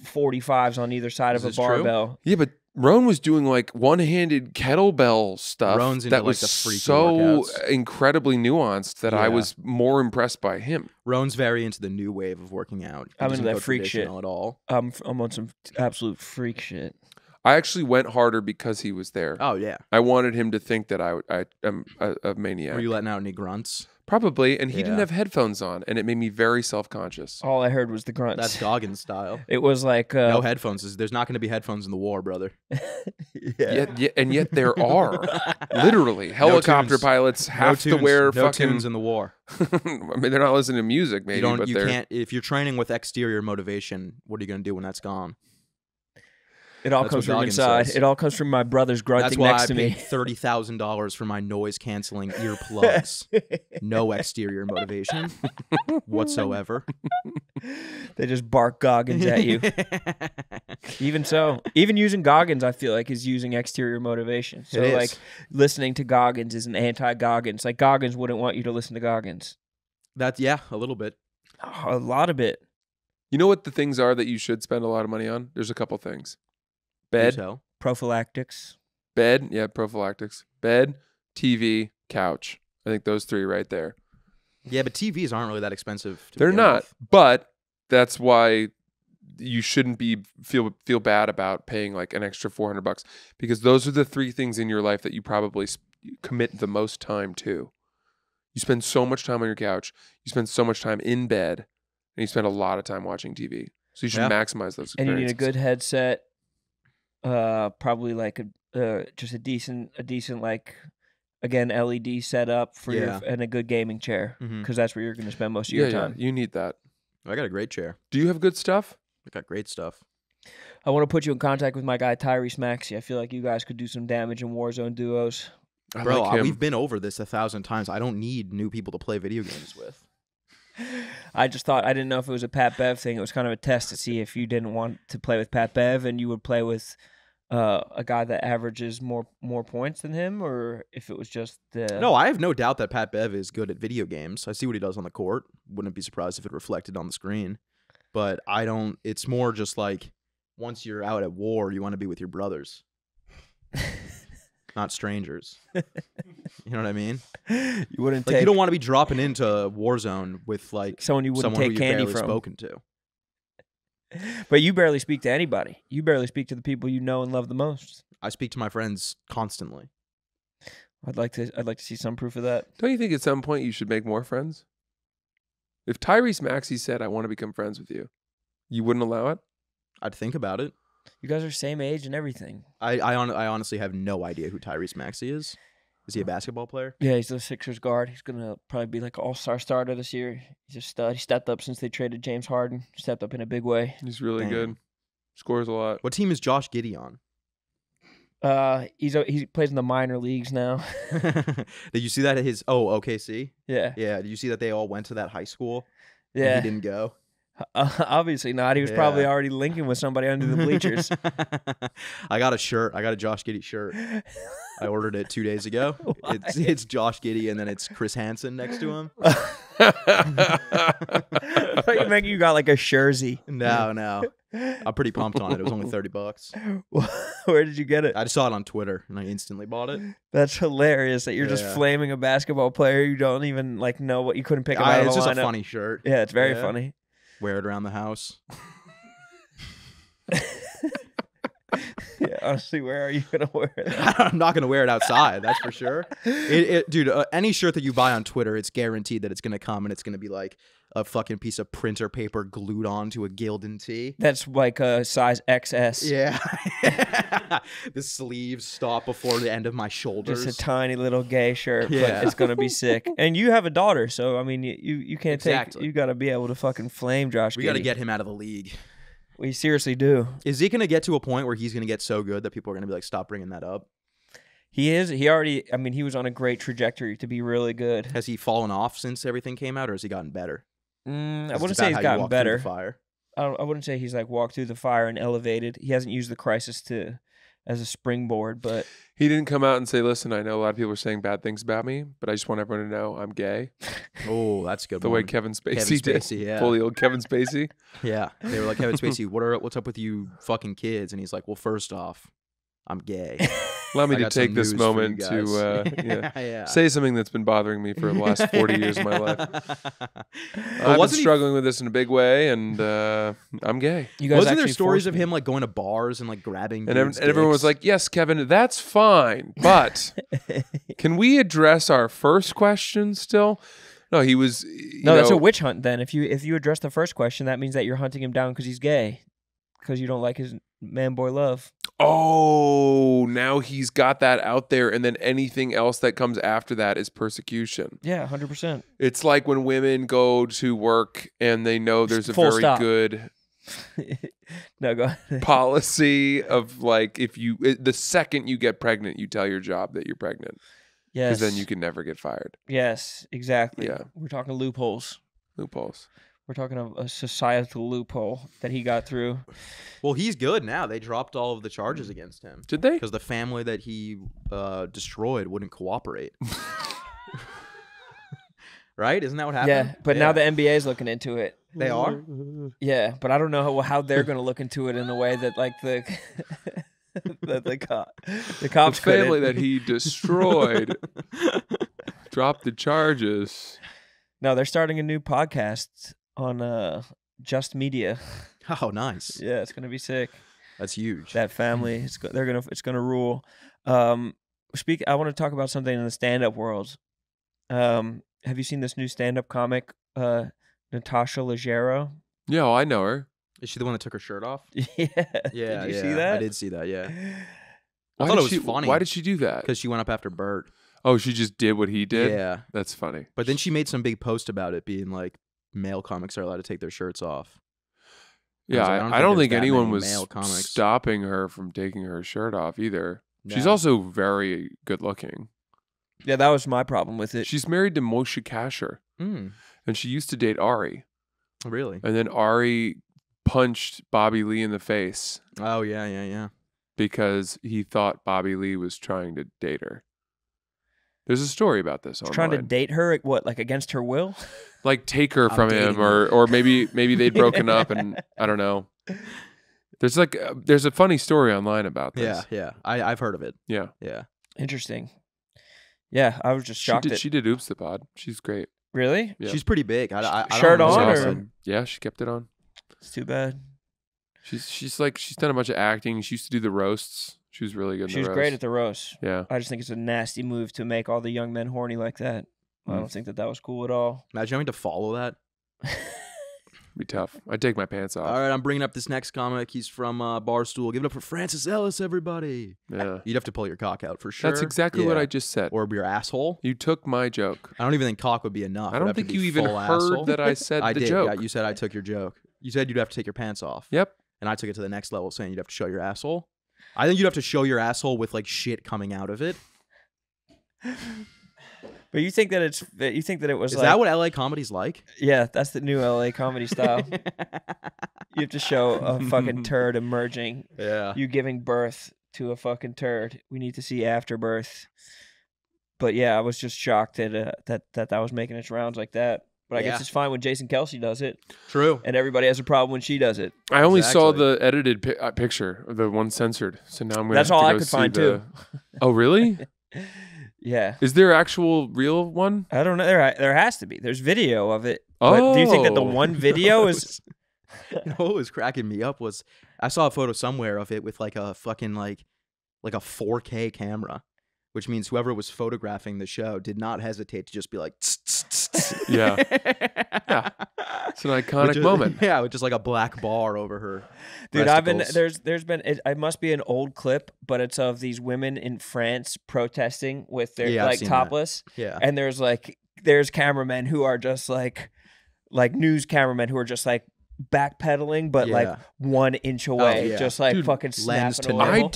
45s on either side of a barbell. True? Yeah, but Roan was doing like one-handed kettlebell stuff. Roan's into that was like the freaky workouts. Incredibly nuanced that I was more impressed by him. Roan's very into the new wave of working out. I'm into that freak shit at all. I'm on some absolute freak shit. I actually went harder because he was there. Oh, yeah. I wanted him to think that I am a maniac. Were you letting out any grunts? Probably, and he didn't have headphones on, and it made me very self-conscious. All I heard was the grunts. That's Goggins style. It was like... no headphones. There's not going to be headphones in the war, brother. And yet there are. Literally. Helicopter pilots have to wear fucking... No tunes in the war. I mean, they're not listening to music, maybe, but you can't, if you're training with exterior motivation, what are you going to do when that's gone? It all comes from inside. It all comes from my brother's grunting next to me. That's why I paid $30,000 for my noise-canceling earplugs. No exterior motivation whatsoever. They just bark Goggins at you. Even so, even using Goggins, I feel like, is using exterior motivation. So, like, listening to Goggins is an anti-Goggins. Like, Goggins wouldn't want you to listen to Goggins. That's, yeah, a little bit. Oh, a lot of it. You know what the things are that you should spend a lot of money on? There's a couple things. Bed, prophylactics. Bed, yeah, prophylactics. Bed, TV, couch. I think those three right there. Yeah, but TVs aren't really that expensive. They're not, but that's why you shouldn't feel bad about paying like an extra $400 because those are the three things in your life that you probably commit the most time to. You spend so much time on your couch. You spend so much time in bed, and you spend a lot of time watching TV. So you should maximize those experiences. And you need a good headset. Probably like just a decent like again LED setup for your and a good gaming chair because that's where you're going to spend most of your time. Yeah. You need that. I got a great chair. Do you have good stuff? I got great stuff. I want to put you in contact with my guy Tyrese Maxey. I feel like you guys could do some damage in Warzone duos. Bro, like we've been over this 1,000 times. I don't need new people to play video games with. I just thought, I didn't know if it was a Pat Bev thing. It was kind of a test to see if you didn't want to play with Pat Bev and you would play with a guy that averages more points than him, or if it was just the... No, I have no doubt that Pat Bev is good at video games. I see what he does on the court. Wouldn't be surprised if it reflected on the screen. But I don't... It's more just like, once you're out at war, you want to be with your brothers. Not strangers. You know what I mean? You wouldn't take... You don't want to be dropping into Warzone with like someone you barely spoken to. But you barely speak to anybody. You barely speak to the people you know and love the most. I speak to my friends constantly. I'd like to see some proof of that. Don't you think at some point you should make more friends? If Tyrese Maxey said, I want to become friends with you, you wouldn't allow it? I'd think about it. You guys are same age and everything. I honestly have no idea who Tyrese Maxey is. Is he a basketball player? Yeah, he's the Sixers guard. He's going to probably be like an all-star starter this year. He's a stud. He stepped up since they traded James Harden. Stepped up in a big way. He's really good. Scores a lot. What team is Josh Giddey on? He plays in the minor leagues now. Did you see that at his OKC? Yeah. Yeah, did you see that they all went to that high school? Yeah. And he didn't go? Obviously not. He was probably already linking with somebody under the bleachers. I got a shirt. I got a Josh Giddey shirt. I ordered it 2 days ago. It's Josh Giddey, and then it's Chris Hansen next to him. I thought you got like a jersey. No. I'm pretty pumped on it. It was only $30. Where did you get it? I just saw it on Twitter, and I instantly bought it. That's hilarious that you're just flaming a basketball player. You don't even like know what you couldn't pick him out of the lineup. It's just a funny shirt. Yeah, it's very funny. Wear it around the house. Yeah, honestly, where are you gonna wear it? I'm not gonna wear it outside. That's for sure. Dude, any shirt that you buy on Twitter, it's guaranteed that it's gonna come and it's gonna be like a fucking piece of printer paper glued onto a Gildan tee. That's like a size XS. Yeah. The sleeves stop before the end of my shoulders. Just a tiny little gay shirt. Yeah. But it's gonna be sick. And you have a daughter, so I mean, you can't take. You gotta be able to fucking flame Josh. We gotta get him out of the league. We seriously do. Is he going to get to a point where he's going to get so good that people are going to be like, stop bringing that up? He is. He already, I mean, he was on a great trajectory to be really good. Has he fallen off since everything came out, or has he gotten better? I wouldn't say he's gotten better. I wouldn't say he's like walked through the fire and elevated. He hasn't used the crisis as a springboard, but... He didn't come out and say, listen, I know a lot of people are saying bad things about me, but I just want everyone to know I'm gay. Oh, that's a good. The way Kevin Spacey did. Yeah. Fully old Kevin Spacey. Yeah. They were like, Kevin Spacey, what's up with you fucking kids? And he's like, well, first off, I'm gay. Allow me to take this moment to say something that's been bothering me for the last 40 years of my life. I've been struggling with this in a big way, and I'm gay. Wasn't there stories of him like going to bars and like grabbing? And everyone was like, yes, Kevin, that's fine, but can we address our first question still? No, he was... No, that's a witch hunt then. If you address the first question, that means that you're hunting him down because he's gay. Because you don't like his man-boy love. Oh, now he's got that out there, and then anything else that comes after that is persecution. Yeah, 100%. It's like when women go to work and they know there's a very good policy of like, if you, the second you get pregnant, you tell your job that you're pregnant. Yes. Because then you can never get fired. Yes, exactly. Yeah. We're talking loopholes. Loopholes. We're talking of a societal loophole that he got through. Well, he's good now. They dropped all of the charges against him. Did they? Because the family that he destroyed wouldn't cooperate. Right? Isn't that what happened? Yeah, but now the NBA is looking into it. They are? Yeah, but I don't know how they're going to look into it in the way that like the... the cops couldn't. The family that he destroyed dropped the charges. No, they're starting a new podcast on Just Media. Oh, nice! Yeah, it's gonna be sick. That's huge. That family, it's gonna rule. I want to talk about something in the stand-up world. Have you seen this new stand-up comic, Natasha Leggero? Yeah, I know her. Is she the one that took her shirt off? Yeah. Did you see that? I did see that. Yeah. I thought it was funny. Why did she do that? Because she went up after Bert. Oh, she just did what he did? Yeah. That's funny. But then she made some big post about it being like, male comics are allowed to take their shirts off. Yeah, I don't think anyone was stopping her from taking her shirt off either. No. She's also very good looking. Yeah, that was my problem with it. She's married to Moshe Kasher. Mm. And she used to date Ari. Really? And then Ari punched Bobby Lee in the face. Oh, yeah. Because he thought Bobby Lee was trying to date her. There's a story about this online. Trying to date her, what, like against her will? Like take her from him, or maybe they'd broken up, and I don't know. There's like there's a funny story online about this. Yeah, I've heard of it. Yeah. Interesting. Yeah, I was just shocked. She did Oops the Pod. She's great. Really? Yeah. She's pretty big. I shirt on? Awesome. Yeah, she kept it on. It's too bad. She's done a bunch of acting. She used to do the roasts. She was really good in the roast. She was great at the roast. Yeah. I just think it's a nasty move to make all the young men horny like that. I don't think that that was cool at all. Imagine having to follow that. Be tough. I'd take my pants off. All right, I'm bringing up this next comic. He's from Barstool. Give it up for Francis Ellis, everybody. Yeah. You'd have to pull your cock out for sure. That's exactly what I just said. Or your asshole. You took my joke. I don't even think cock would be enough. I don't think you even heard that I said the joke. Yeah, you said I took your joke. You said you'd have to take your pants off. Yep. And I took it to the next level, saying you'd have to show your asshole. I think you'd have to show your asshole with like shit coming out of it. But you think that it's Is that what LA comedy's like? Yeah, that's the new LA comedy style. You have to show a fucking turd emerging. Yeah. You giving birth to a fucking turd. We need to see afterbirth. But yeah, I was just shocked that that was making its rounds like that. But I guess it's fine when Jason Kelsey does it. True. And everybody has a problem when she does it. I only saw the edited picture, the one censored. So now I'm going to have to go see. That's all I could find too. Oh, really? Yeah. Is there actual real one? I don't know. There has to be. There's video of it. Oh. But do you think that the one video is... You know what was cracking me up was I saw a photo somewhere of it with like a fucking like a 4K camera, which means whoever was photographing the show did not hesitate to just be like... Tss, tss, tss. Yeah. Yeah, it's an iconic moment. Yeah, with just like a black bar over her. Dude, I've been there's been it must be an old clip, but it's of these women in France protesting with their like topless. That. Yeah, and there's cameramen who are just like news cameramen who are just like backpedaling, but like 1 inch away, just like dude, fucking snapping away.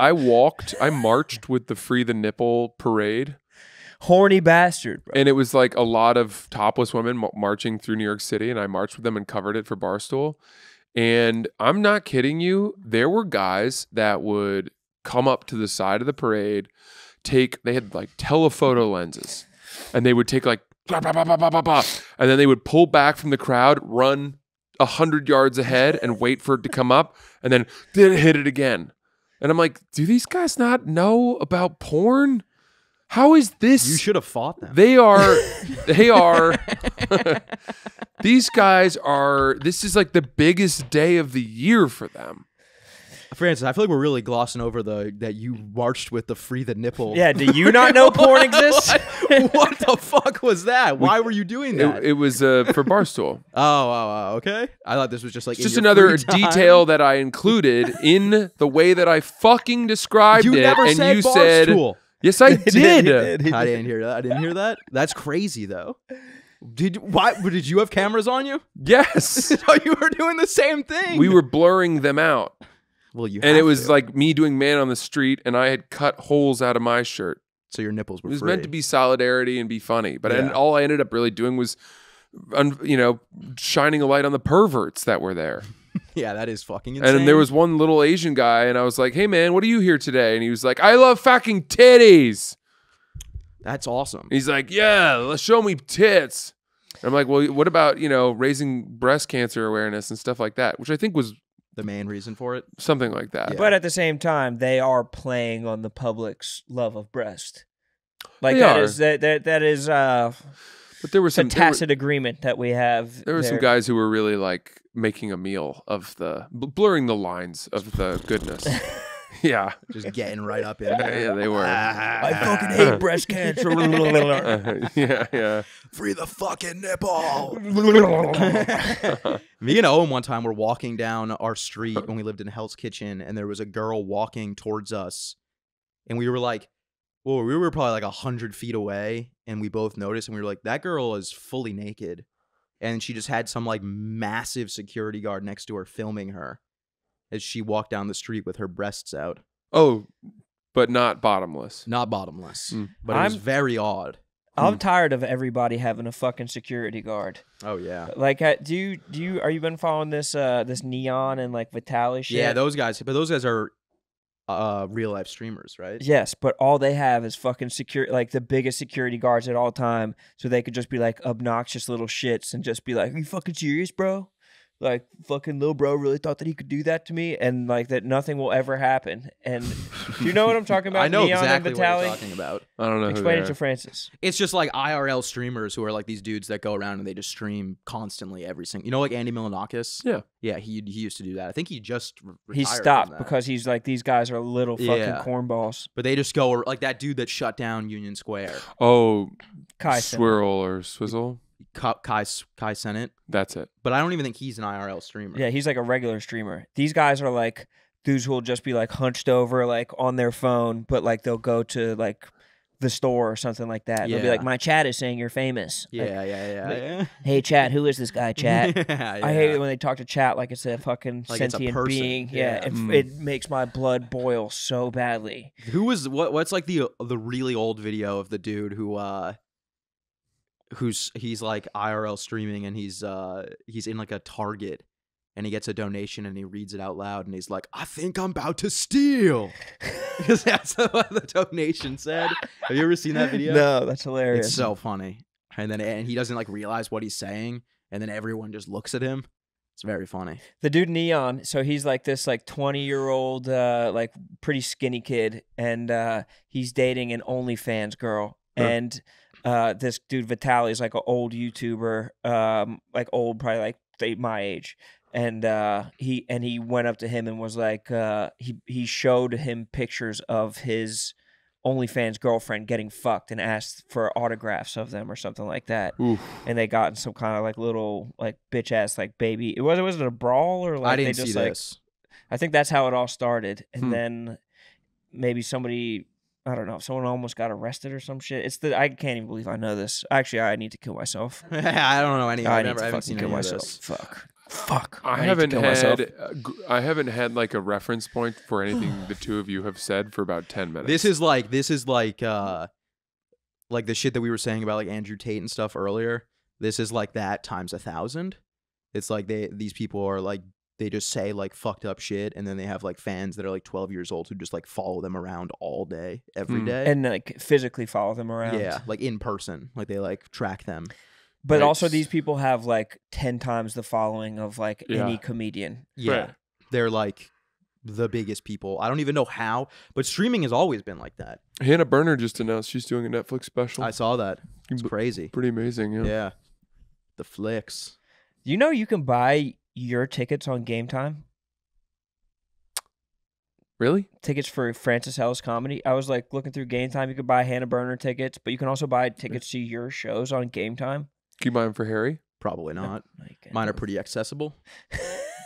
I marched with the Free the Nipple parade. Horny bastard, bro. And it was like a lot of topless women marching through New York City, and I marched with them and covered it for Barstool. And I'm not kidding you, there were guys that would come up to the side of the parade, they had like telephoto lenses, and they would take like blah, blah, blah, blah, blah, blah, and then they would pull back from the crowd, run 100 yards ahead and wait for it to come up, and then hit it again. And I'm like, do these guys not know about porn? How is this? You should have fought them. These guys are, this is like the biggest day of the year for them. Francis, I feel like we're really glossing over that you marched with the Free the Nipple. Yeah, do you not know porn exists? What the fuck was that? Why were you doing that? It was for Barstool. Oh, okay. I thought this was just like... It's just another detail that I included in the way that I fucking described it. You never said Barstool. Yes, I did. He did. I didn't hear that. I didn't hear that. That's crazy, though. Did you have cameras on you? Yes. So you were doing the same thing. We were blurring them out. Well, you. And it was like me doing Man on the Street, and I had cut holes out of my shirt. So your nipples were free. It was meant to be solidarity and be funny, but all I ended up really doing was, shining a light on the perverts that were there. Yeah, that is fucking insane. And there was one little Asian guy, and I was like, hey, man, what are you here today? And he was like, I love fucking titties. That's awesome. And he's like, yeah, let's show me tits. And I'm like, well, what about, raising breast cancer awareness and stuff like that, which I think was the main reason for it. Something like that. Yeah. But at the same time, they are playing on the public's love of breast. Like that is but there was some tacit agreement that we have. There were some guys who were really like making a meal of blurring the lines of the goodness. Yeah. Just getting right up in there. Yeah, they were. I fucking hate breast cancer. Yeah. Free the fucking nipple. Me and Owen one time were walking down our street when we lived in Hell's Kitchen, and there was a girl walking towards us, and we were like, well, we were probably like 100 feet away, and we both noticed, and we were like, that girl is fully naked. And she just had some like massive security guard next to her filming her as she walked down the street with her breasts out. Oh, but not bottomless. Not bottomless. Mm. But it was very odd. I'm tired of everybody having a fucking security guard. Oh yeah. Like, are you been following this this Neon and like Vitali shit? Yeah, those guys. But those guys are real life streamers, right? Yes, but all they have is fucking security, like the biggest security guards at all time, so they could just be like obnoxious little shits and just be like, are you fucking serious, bro? like, fucking little bro really thought that he could do that to me, and like that nothing will ever happen. And do you know what I'm talking about? I know Neon exactly what you're talking about. I don't know. Explain it to Francis. It's just like IRL streamers who are like these dudes that go around and they just stream constantly every single. You know, like Andy Milonakis. Yeah, yeah. He used to do that. I think he just he stopped because he's like, these guys are little fucking cornballs. But they just go like that dude that shut down Union Square. Oh, Kai Swirl or Swizzle. Kai Sennett. That's it. But I don't even think he's an IRL streamer. Yeah, he's like a regular streamer. These guys are like dudes who will just be like hunched over, like on their phone, but like they'll go to like the store or something like that. Yeah. They'll be like, my chat is saying you're famous. Yeah, like, yeah. Hey, chat, who is this guy, chat? I hate it when they talk to chat like it's a fucking like sentient being. Yeah, it makes my blood boil so badly. Who was, what's like the really old video of the dude who, he's like IRL streaming and he's in like a Target and he gets a donation and he reads it out loud and he's like, I think I'm about to steal, because that's what the donation said. Have you ever seen that video? No, that's hilarious. It's so funny. And then he doesn't like realize what he's saying, and then everyone just looks at him. It's very funny. The dude Neon, so he's like this like 20-year-old like pretty skinny kid, and he's dating an OnlyFans girl. Huh. And this dude Vitaly is like an old YouTuber, like old, probably like my age, and he went up to him and was like, he showed him pictures of his OnlyFans girlfriend getting fucked and asked for autographs of them or something like that. Oof. And they got in some kind of like little like bitch ass like baby. Was it a brawl or like? I didn't see this. I think that's how it all started, and then maybe somebody. I don't know. Someone almost got arrested or some shit. I can't even believe I know this. Actually, I need to kill myself. I don't know anything. I haven't seen any myself. Of this. Fuck. I haven't had. Myself. I haven't had like a reference point for anything the two of you have said for about 10 minutes. This is like the shit that we were saying about like Andrew Tate and stuff earlier. This is like that times 1,000. It's like these people are like. They just say like fucked up shit, and then they have like fans that are like 12 years old who just like follow them around all day, every day, and like physically follow them around. Yeah, like in person, like they like track them. But like, also these people have like 10 times the following of like any comedian. Yeah, right. They're like the biggest people. I don't even know how, but streaming has always been like that. Hannah Berner just announced she's doing a Netflix special. I saw that. It's crazy. Pretty amazing. Yeah. Yeah. The flicks. You know, you can buy your tickets on GameTime. Really? Tickets for Francis Hell's comedy. I was like looking through GameTime. You could buy Hannah Berner tickets, but you can also buy tickets to your shows on GameTime. Can you buy them for Harry? Probably not. Mine are pretty accessible.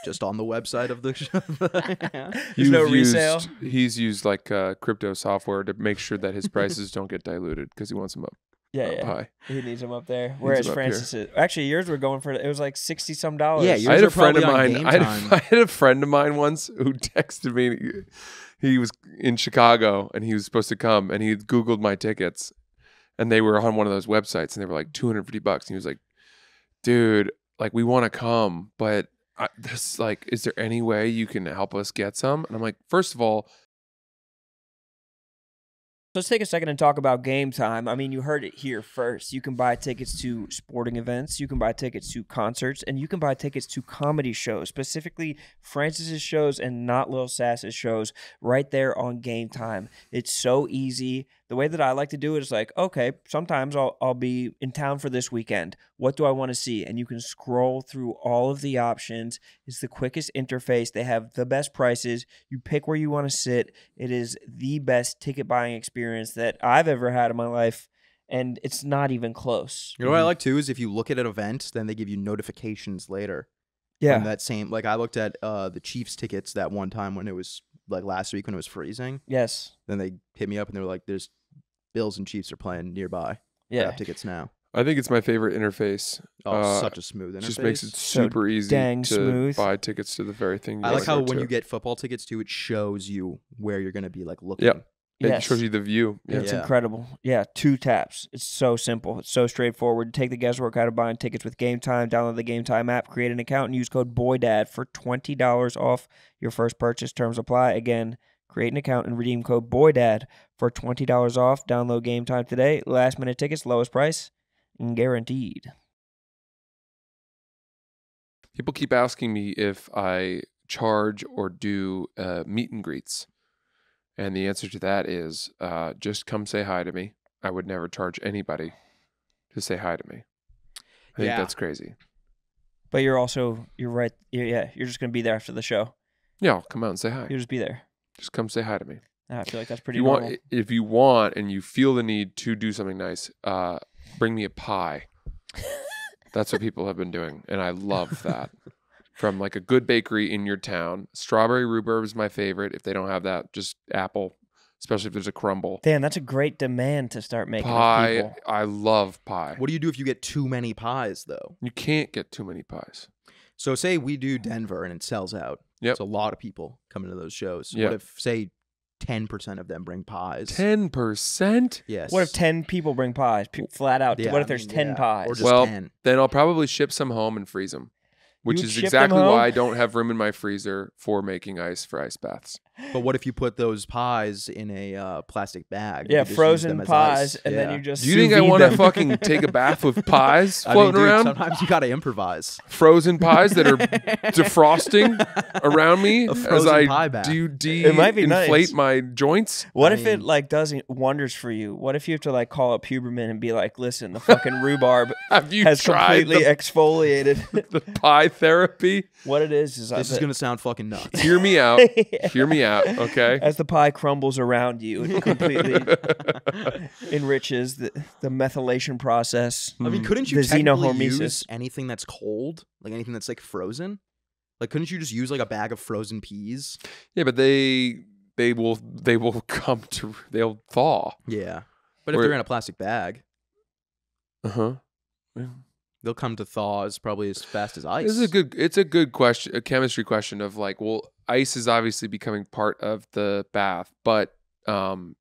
Just on the website of the show. There's no resale. He's used like crypto software to make sure that his prices don't get diluted, because he wants them up. Yeah, yeah. He needs them up there. Whereas Francis is, actually, yours were going for, it was like $60 some. Yeah, yours I had a friend of mine. I had a friend of mine once who texted me. He was in Chicago and he was supposed to come, and he Googled my tickets, and they were on one of those websites, and they were like $250. And he was like, "Dude, like we want to come, but this like, is there any way you can help us get some?" And I'm like, first of all. Let's take a second and talk about GameTime. I mean, you heard it here first. You can buy tickets to sporting events. You can buy tickets to concerts. And you can buy tickets to comedy shows, specifically Francis's shows and Not Lil Sass's shows, right there on GameTime. It's so easy. The way that I like to do it is like, okay, sometimes I'll be in town for this weekend. What do I want to see? And you can scroll through all of the options. It's the quickest interface. They have the best prices. You pick where you want to sit. It is the best ticket buying experience that I've ever had in my life, and it's not even close. You know what I like too is if you look at an event, then they give you notifications later. Yeah. And that same, like I looked at the Chiefs tickets that one time when it was like last week when it was freezing. Yes. Then they hit me up and they were like, "There's Bills and Chiefs are playing nearby. Yeah, grab tickets now." I think it's my favorite interface. Oh, such a smooth interface. Just makes it super easy to buy tickets to the very thing. I like how when you get football tickets too, it shows you where you're going to be like looking. Yeah. It shows you the view. Yeah. It's incredible. Yeah, 2 taps. It's so simple. It's so straightforward. Take the guesswork out of buying tickets with GameTime. Download the GameTime app, create an account, and use code BOYDAD for $20 off your first purchase. Terms apply. Again, create an account and redeem code BOYDAD for $20 off. Download GameTime today. Last minute tickets, lowest price, guaranteed. People keep asking me if I charge or do meet and greets. And the answer to that is just come say hi to me. I would never charge anybody to say hi to me. I think that's crazy. But you're also, you're right. You're just going to be there after the show. Yeah, I'll come out and say hi. You'll just be there. Just come say hi to me. I feel like that's pretty normal. If you want and you feel the need to do something nice, bring me a pie. That's what people have been doing. And I love that. From like a good bakery in your town. Strawberry rhubarb is my favorite. If they don't have that, just apple, especially if there's a crumble. Dan, that's a great demand to start making. Pie. People. I love pie. What do you do if you get too many pies, though? You can't get too many pies. So say we do Denver and it sells out. Yep. So a lot of people come into those shows. Yep. What if, say, 10% of them bring pies? 10%? Yes. What if 10 people bring pies? Flat out. Yeah, what if there's 10 pies? Or just 10. Then I'll probably ship some home and freeze them, which is exactly why I don't have room in my freezer for making ice for ice baths. But what if you put those pies in a plastic bag? Yeah, frozen pies, and then you just. Do you think I want to fucking take a bath with pies floating around? Sometimes you gotta improvise. Frozen pies that are defrosting around me as I inflate my joints. What if it like does wonders for you? What if you have to like call up Huberman and be like, "Listen, the fucking rhubarb has completely exfoliated the pie therapy." What it is this is gonna sound fucking nuts. Hear me out. Hear me out, okay? As the pie crumbles around you, it completely enriches the methylation process. I mean, couldn't you technically use anything that's cold? Like anything that's like frozen? Like couldn't you just use like a bag of frozen peas? Yeah, but they'll thaw. Yeah. But if they're in a plastic bag. Uh-huh. Yeah. They'll come to thaws probably as fast as ice. This is a good question, a chemistry question of like, well, ice is obviously becoming part of the bath, but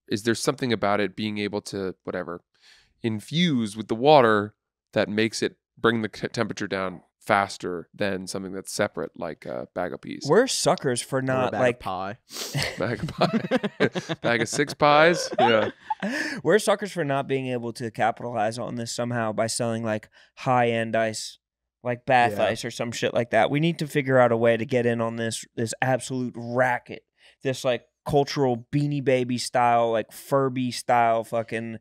is there something about it being able to whatever infuse with the water that makes it bring the temperature down faster than something that's separate, like a bag of peas? We're suckers for not like pie, bag of pie, bag of 6 pies. Yeah, we're suckers for not being able to capitalize on this somehow by selling like high end ice, like bath ice or some shit like that. We need to figure out a way to get in on this absolute racket, this like cultural Beanie Baby style, like Furby style, fucking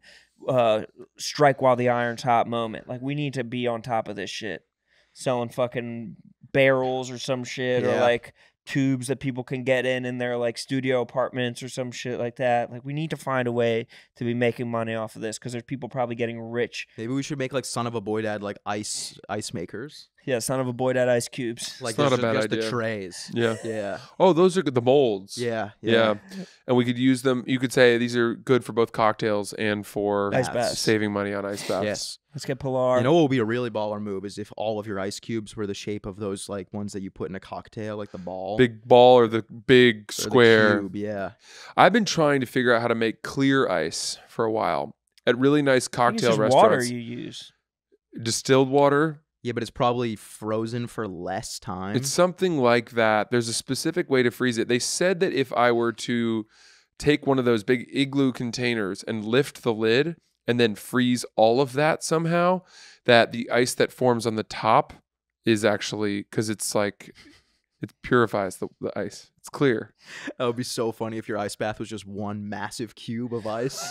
strike while the iron's hot moment. Like we need to be on top of this shit. Selling fucking barrels or some shit or like tubes that people can get in their like studio apartments or some shit like that. Like we need to find a way to be making money off of this because there's people probably getting rich. Maybe we should make like Son of a Boy Dad like ice makers. Yeah, Son of a Boy Dad ice cubes. Like not a bad idea. The trays. Yeah. Yeah. Oh, those are the molds. Yeah, yeah. Yeah. And we could use them. You could say these are good for both cocktails and for ice baths. Saving money on ice baths. Yes. Let's get Pilar. You know what would be a really baller move is if all of your ice cubes were the shape of those like ones that you put in a cocktail, like the ball. Big ball or the big square. The cube, yeah. I've been trying to figure out how to make clear ice for a while at really nice cocktail restaurants. Water you use. Distilled water. Yeah, but it's probably frozen for less time. It's something like that. There's a specific way to freeze it. They said that if I were to take one of those big igloo containers and lift the lid and then freeze all of that somehow, that the ice that forms on the top is actually, because it's like, it purifies the ice. It's clear. That would be so funny if your ice bath was just one massive cube of ice.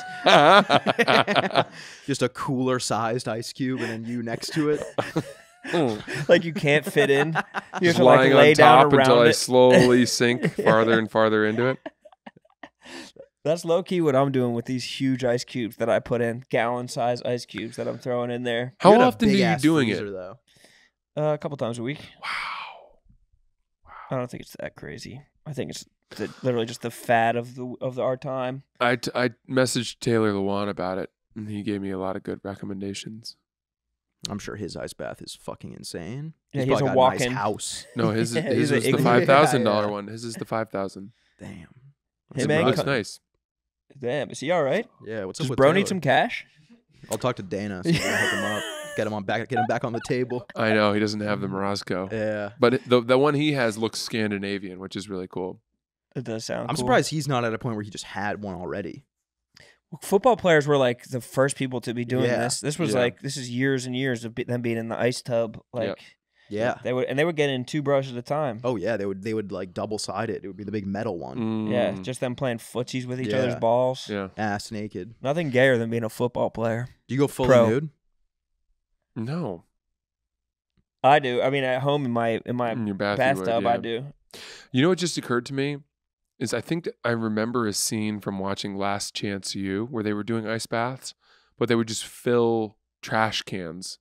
Just a cooler sized ice cube and then you next to it. Like you can't fit in. You have to like lay down around it. Until I slowly sink farther and farther into it. That's low-key what I'm doing with these huge ice cubes that I put in, gallon-sized ice cubes that I'm throwing in there. How often are you doing it? A couple times a week. Wow. I don't think it's that crazy. I think it's literally just the fad of our time. I messaged Taylor Lewan about it, and he gave me a lot of good recommendations. I'm sure his ice bath is fucking insane. Yeah, he has a walk-in nice house. No, his his is the $5,000 one. His is the $5,000. Damn. Hey man, looks nice. Damn, is he all right? Yeah, what's up? Does bro need some cash? I'll talk to Dana. So I can hook him up. Get him back on the table. I know he doesn't have the Morozko. Yeah, but the one he has looks Scandinavian, which is really cool. It does sound. I'm surprised he's not at a point where he just had one already. Well, football players were like the first people to be doing this. This was like this is years and years of them being in the ice tub. Like Yeah, they would, and they were getting two brushes at a time. Oh yeah, they would like double side it. It would be the big metal one. Mm. Yeah, just them playing footsies with each other's balls. Yeah, ass naked. Nothing gayer than being a football player. Do you go fully nude? No, I do. I mean, at home in my bathtub, I do. You know what just occurred to me is I think I remember a scene from watching Last Chance U where they were doing ice baths, but they would just fill trash cans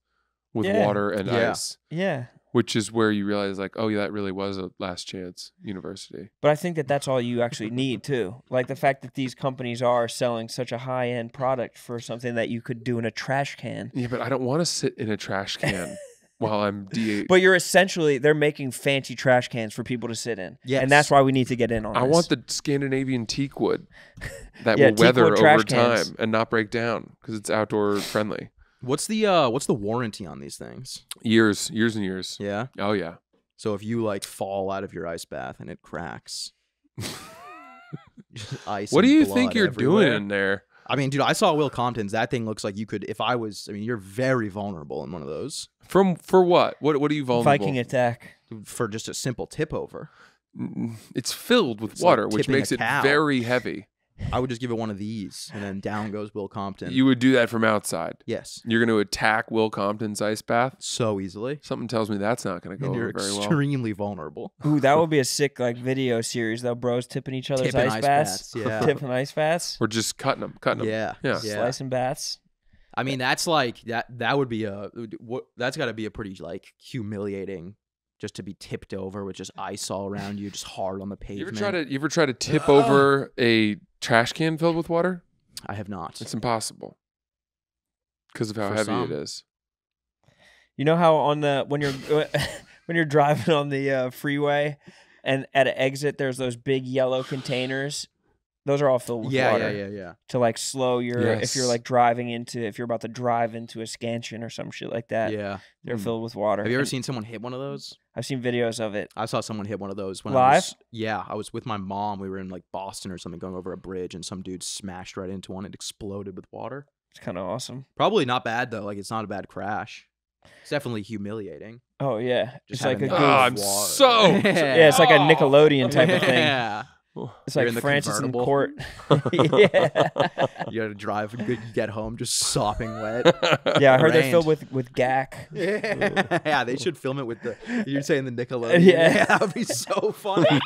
with water and ice. Yeah. Which is where you realize, like, oh, yeah, that really was a last chance university. But I think that that's all you actually need, too. Like, the fact that these companies are selling such a high-end product for something that you could do in a trash can. Yeah, but I don't want to sit in a trash can while I'm de-. But you're essentially, they're making fancy trash cans for people to sit in. Yes. And that's why we need to get in on this. I want the Scandinavian teak wood that will weather over time and not break down because it's outdoor friendly. What's the warranty on these things? Years and years. Yeah. Oh yeah. So if you like fall out of your ice bath and it cracks, ice. What do you think you're doing in there? I mean, dude, I saw Will Compton's. That thing looks like you could. If I was, I mean, you're very vulnerable in one of those. For what? What are you vulnerable? Viking attack. For just a simple tip over. It's filled with water, which makes it very heavy. I would just give it one of these, and then down goes Will Compton. You would do that from outside? Yes. You're going to attack Will Compton's ice bath? So easily. Something tells me that's not going to go over very well. You're extremely vulnerable. Ooh, that would be a sick like video series, though, bros tipping each other's ice baths. Yeah. Tipping ice baths. Or just cutting them. Yeah. Slicing baths. I mean, that's like, that would be a, that's got to be a pretty like humiliating just to be tipped over with just ice all around you, just hard on the pavement. You ever try to tip over a trash can filled with water? I have not. It's impossible because of how heavy it is. You know how on the when you're driving on the freeway and at an exit, there's those big yellow containers. Those are all filled with water. Yeah. To like slow your if you're like if you're about to drive into a scansion or some shit like that. Yeah, they're filled with water. Have you ever seen someone hit one of those? I've seen videos of it. I saw someone hit one of those when live. I was with my mom. We were in like Boston or something, going over a bridge, and some dude smashed right into one. It exploded with water. It's kind of awesome. Probably not bad though. Like it's not a bad crash. It's definitely humiliating. Oh yeah, just it's like a it's like a Nickelodeon type of thing. Yeah. It's like Francis in court. Yeah. You gotta drive and get home just sopping wet. Yeah, I heard they're filled with gack. Yeah. Yeah, they should film it with the, you're saying the Nickelodeon. Yeah, that would be so funny.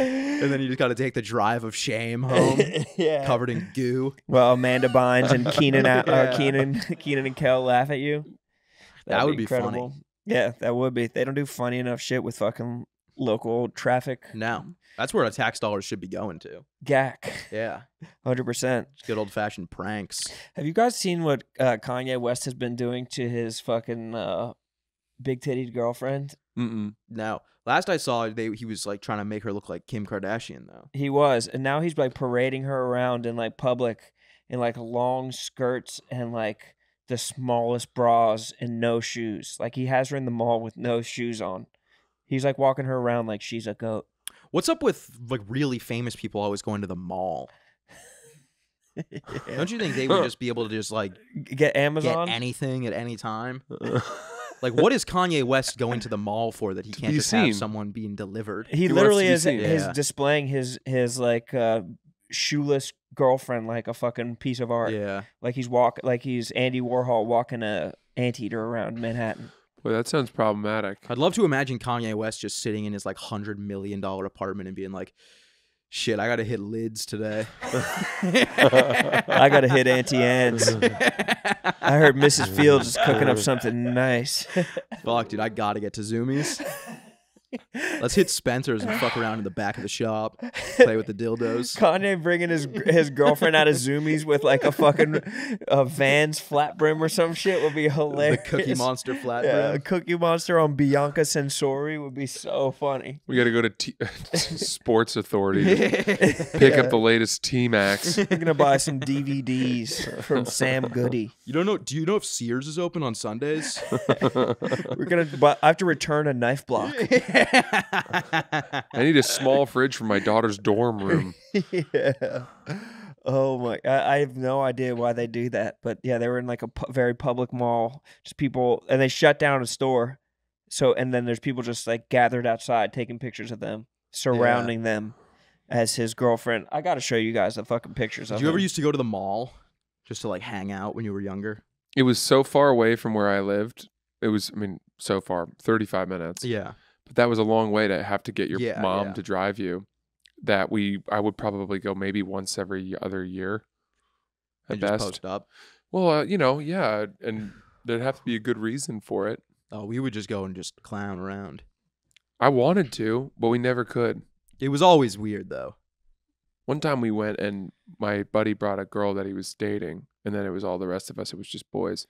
And then you just gotta take the drive of shame home. Yeah. Covered in goo. Well, Amanda Bynes and Keenan and Kel laugh at you. That would be incredible. Funny. Yeah, that would be. They don't do funny enough shit with fucking local traffic. No. That's where our tax dollars should be going to. Gack. Yeah. 100%. Just good old-fashioned pranks. Have you guys seen what Kanye West has been doing to his fucking big-titted girlfriend? Mm-mm. No. Last I saw, he was like trying to make her look like Kim Kardashian, though. He was. And now he's like parading her around in like public in like long skirts and like the smallest bras and no shoes. Like he has her in the mall with no shoes on. He's like walking her around like she's a goat. What's up with like really famous people always going to the mall? Yeah. Don't you think they would just be able to just like get Amazon, get anything at any time? Like, what is Kanye West going to the mall for that he can't just have someone being delivered? He literally is displaying his like shoeless girlfriend like a fucking piece of art. Yeah, like he's Andy Warhol walking a anteater around Manhattan. Well, that sounds problematic. I'd love to imagine Kanye West just sitting in his like $100 million apartment and being like, "Shit, I gotta hit lids today. I gotta hit Auntie Anne's. I heard Mrs. Fields is cooking up something nice. Fuck, dude, I gotta get to Zoomies. Let's hit Spencer's and fuck around in the back of the shop, play with the dildos." Kanye bringing his girlfriend out of Zoomies with like a fucking Vans flat brim or some shit would be hilarious. The Cookie Monster flat brim. Cookie Monster on Bianca Sensori would be so funny. We got to go to Sports Authority to pick up the latest T-Max. We're going to buy some DVDs from Sam Goody. You don't know? Do you know if Sears is open on Sundays? We're going to buy, I have to return a knife block. I need a small fridge for my daughter's dorm room. Yeah. Oh my! I have no idea why they do that, but yeah, they were in like a very public mall. Just people, and they shut down a store So, and then there's people just like gathered outside taking pictures of them, surrounding them as his girlfriend. I got to show you guys the fucking pictures of him. Did you ever used to go to the mall just to like hang out when you were younger? It was so far away from where I lived. It was, I mean, so far, 35 minutes. Yeah. But that was a long way to have to get your mom to drive you. That I would probably go maybe once every other year at best. Just post up. Well, you know, yeah. And there'd have to be a good reason for it. Oh, we would just go and just clown around. I wanted to, but we never could. It was always weird, though. One time we went and my buddy brought a girl that he was dating. And then it was all the rest of us. It was just boys.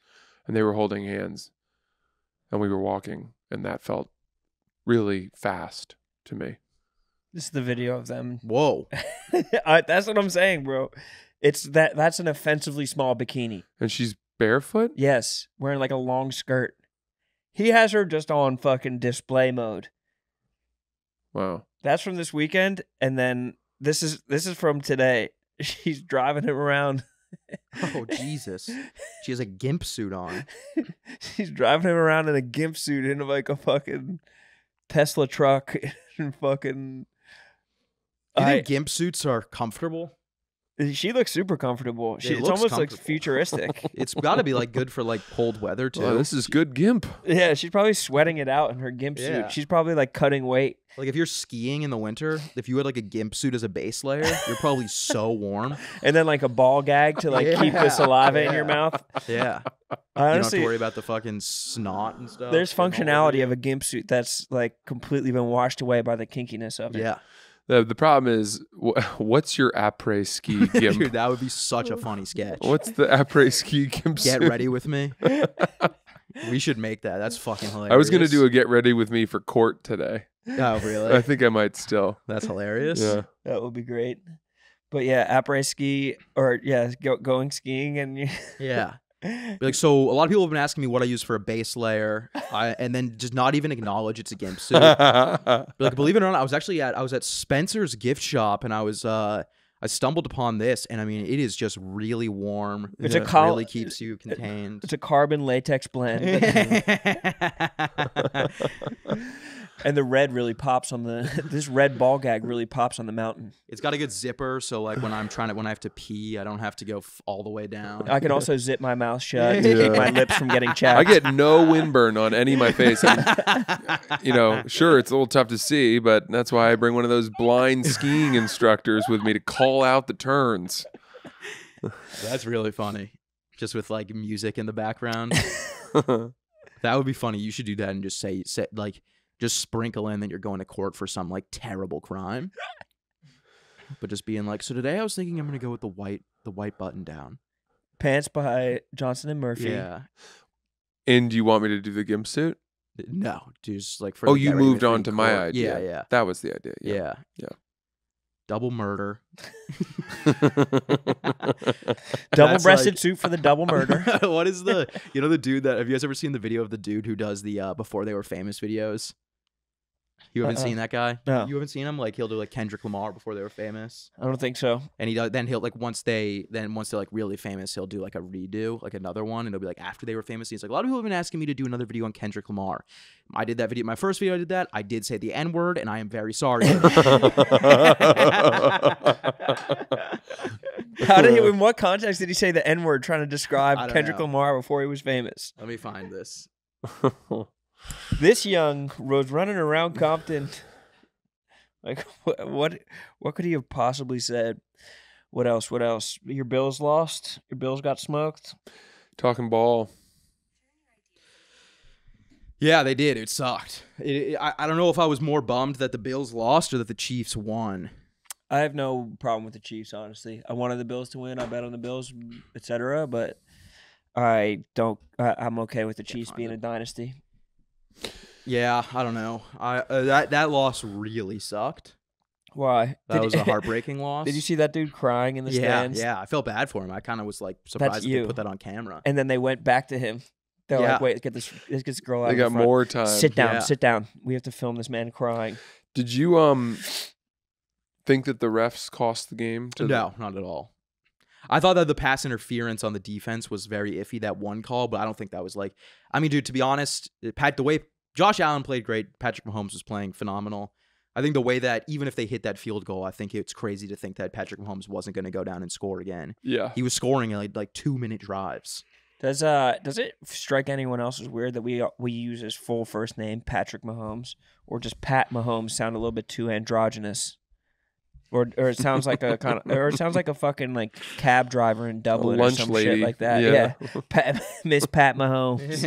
And they were holding hands. And we were walking. And that felt really fast to me. This is the video of them. Whoa. That's what I'm saying, bro. It's that. That's an offensively small bikini. And she's barefoot? Yes. Wearing like a long skirt. He has her just on fucking display mode. Wow. That's from this weekend. And then this is from today. She's driving him around. Oh, Jesus. She has a gimp suit on. She's driving him around in a gimp suit into like a fucking Tesla truck and fucking... You think gimp suits are comfortable? She looks super comfortable. It's almost like futuristic. It's got to be like good for like cold weather too. Well, this is good gimp. Yeah, she's probably sweating it out in her gimp suit. She's probably like cutting weight. Like if you're skiing in the winter, if you had like a gimp suit as a base layer, you're probably so warm. And then like a ball gag to like keep the saliva in your mouth. Yeah. Honestly, you don't have to worry about the fucking snot and stuff. There's functionality of a gimp suit that's like completely been washed away by the kinkiness of it. Yeah. The problem is, what's your après-ski gimp? Dude, that would be such a funny sketch. What's the après-ski gimp suit? Get ready with me. We should make that. That's fucking hilarious. I was going to do a get ready with me for court today. Oh, really? I think I might still. That's hilarious. Yeah. That would be great. But yeah, après-ski or going skiing and... Yeah. Like, so a lot of people have been asking me what I use for a base layer, and then just not even acknowledge it's a gimp suit. Like, believe it or not, I was actually at Spencer's gift shop, and I stumbled upon this, and I mean, it is just really warm. It's it really keeps you contained. It's a carbon latex blend, and the red really pops on the. This red ball gag really pops on the mountain. It's got a good zipper, so like when I have to pee, I don't have to go all the way down. I can also zip my mouth shut to keep my lips from getting chapped. I get no windburn on any of my face. And, you know, sure, it's a little tough to see, but that's why I bring one of those blind skiing instructors with me to call out the turns. That's really funny, just with like music in the background. That would be funny. You should do that and just say like. Just sprinkle in that you're going to court for some like terrible crime, but just being like, so today I was thinking I'm gonna go with the white button down pants by Johnson and Murphy. Yeah. And do you want me to do the gimp suit? No, just like for. Oh, you moved on to my idea. Yeah, yeah. That was the idea. Yeah, yeah. Double murder. Double-breasted like... suit for the double murder. What is the? You know the dude that? Have you guys ever seen the video of the dude who does the before they were famous videos? You haven't seen that guy? No. You haven't seen him? Like he'll do like Kendrick Lamar before they were famous. I don't think so. And he does, then he'll like once they're like really famous, he'll do like a redo, like another one, and it'll be like after they were famous. He's like, a lot of people have been asking me to do another video on Kendrick Lamar. I did that video, my first video I did that. I did say the N-word, and I am very sorry. How did he, in what context did he say the N-word trying to describe Kendrick Lamar before he was famous? Let me find this. This young was running around Compton. Like, what could he have possibly said? What else? What else? Your bills lost? Your bills got smoked? Talking ball. Yeah, they did. It sucked. I don't know if I was more bummed that the Bills lost or that the Chiefs won. I have no problem with the Chiefs, honestly. I wanted the Bills to win. I bet on the Bills, etc. But I'm okay with the Chiefs being a dynasty. Yeah, I don't know. That loss really sucked. Why? That was a heartbreaking loss. Did you see that dude crying in the stands? Yeah, I felt bad for him. I kind of was like surprised that they put that on camera. And then they went back to him. They're like, "Wait, get this girl out." They got more time. Sit down, sit down. We have to film this man crying. Did you think that the refs cost the game? No, not at all. I thought that the pass interference on the defense was very iffy, that one call, but I don't think that was like... I mean, dude, to be honest, the way Josh Allen played great. Patrick Mahomes was playing phenomenal. I think the way that even if they hit that field goal, I think it's crazy to think that Patrick Mahomes wasn't going to go down and score again. Yeah. He was scoring in like 2-minute drives. Does it strike anyone else as weird that we use his full first name, Patrick Mahomes, or just Pat Mahomes sound a little bit too androgynous? Or it sounds like a kind of, or it sounds like a fucking like cab driver in Dublin or some lady. Shit like that. Yeah. Miss Pat Mahomes.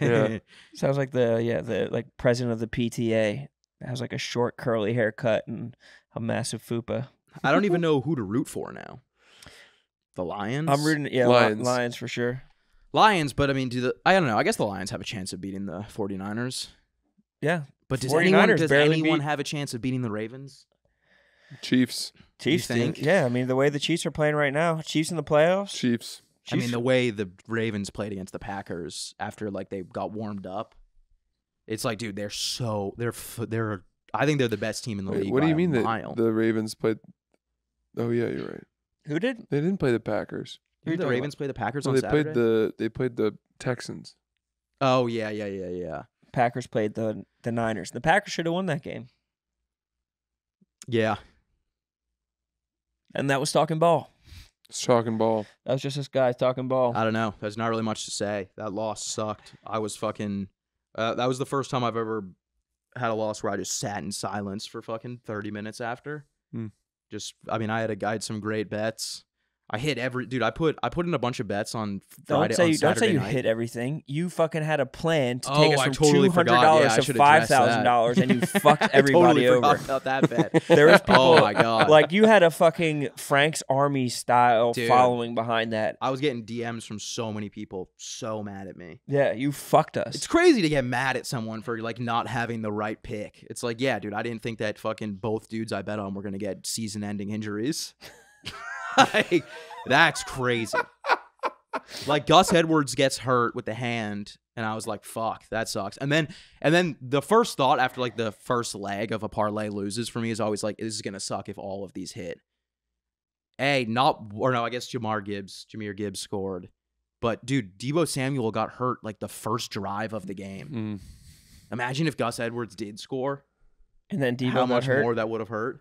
Yeah. Sounds like the like president of the PTA has like a short curly haircut and a massive fupa. I don't even know who to root for now. The Lions? I'm rooting Lions for sure. Lions, but I mean I don't know. I guess the Lions have a chance of beating the 49ers. Yeah. But does anyone have a chance of beating the Ravens? Chiefs think? Yeah, I mean the way the Chiefs are playing right now, Chiefs in the playoffs. Chiefs. I mean the way the Ravens played against the Packers after like they got warmed up. It's like, dude, they're I think they're the best team in the league. What do you mean that the Ravens played? Oh yeah, you're right. Who did? They didn't play the Packers. Did the Ravens play the Packers on Saturday? They played the Texans. Oh yeah. Packers played the Niners. The Packers should have won that game. Yeah. And that was talking ball. It's talking ball. That was just this guy talking ball. I don't know. There's not really much to say. That loss sucked. I was fucking... that was the first time I've ever had a loss where I just sat in silence for fucking 30 minutes after. Just, I mean, I had some great bets. I hit every... Dude, I put in a bunch of bets on Friday, Don't say you hit everything. You fucking had a plan to take us from $200 to $5,000, and you fucked everybody over. I totally forgot about that bet. There was people... Oh, my God. Like, you had a fucking Frank's Army style following behind that. I was getting DMs from so many people so mad at me. Yeah, you fucked us. It's crazy to get mad at someone for, like, not having the right pick. It's like, yeah, dude, I didn't think that fucking both dudes I bet on were going to get season-ending injuries. Like, that's crazy. Like, Gus Edwards gets hurt with the hand, and I was like, fuck, that sucks. And then the first thought after, like, the first leg of a parlay loses for me is always like, this is going to suck if all of these hit. I guess Jahmyr Gibbs scored. But, dude, Deebo Samuel got hurt, like, the first drive of the game. Imagine if Gus Edwards did score. And then Deebo how much more that would have hurt.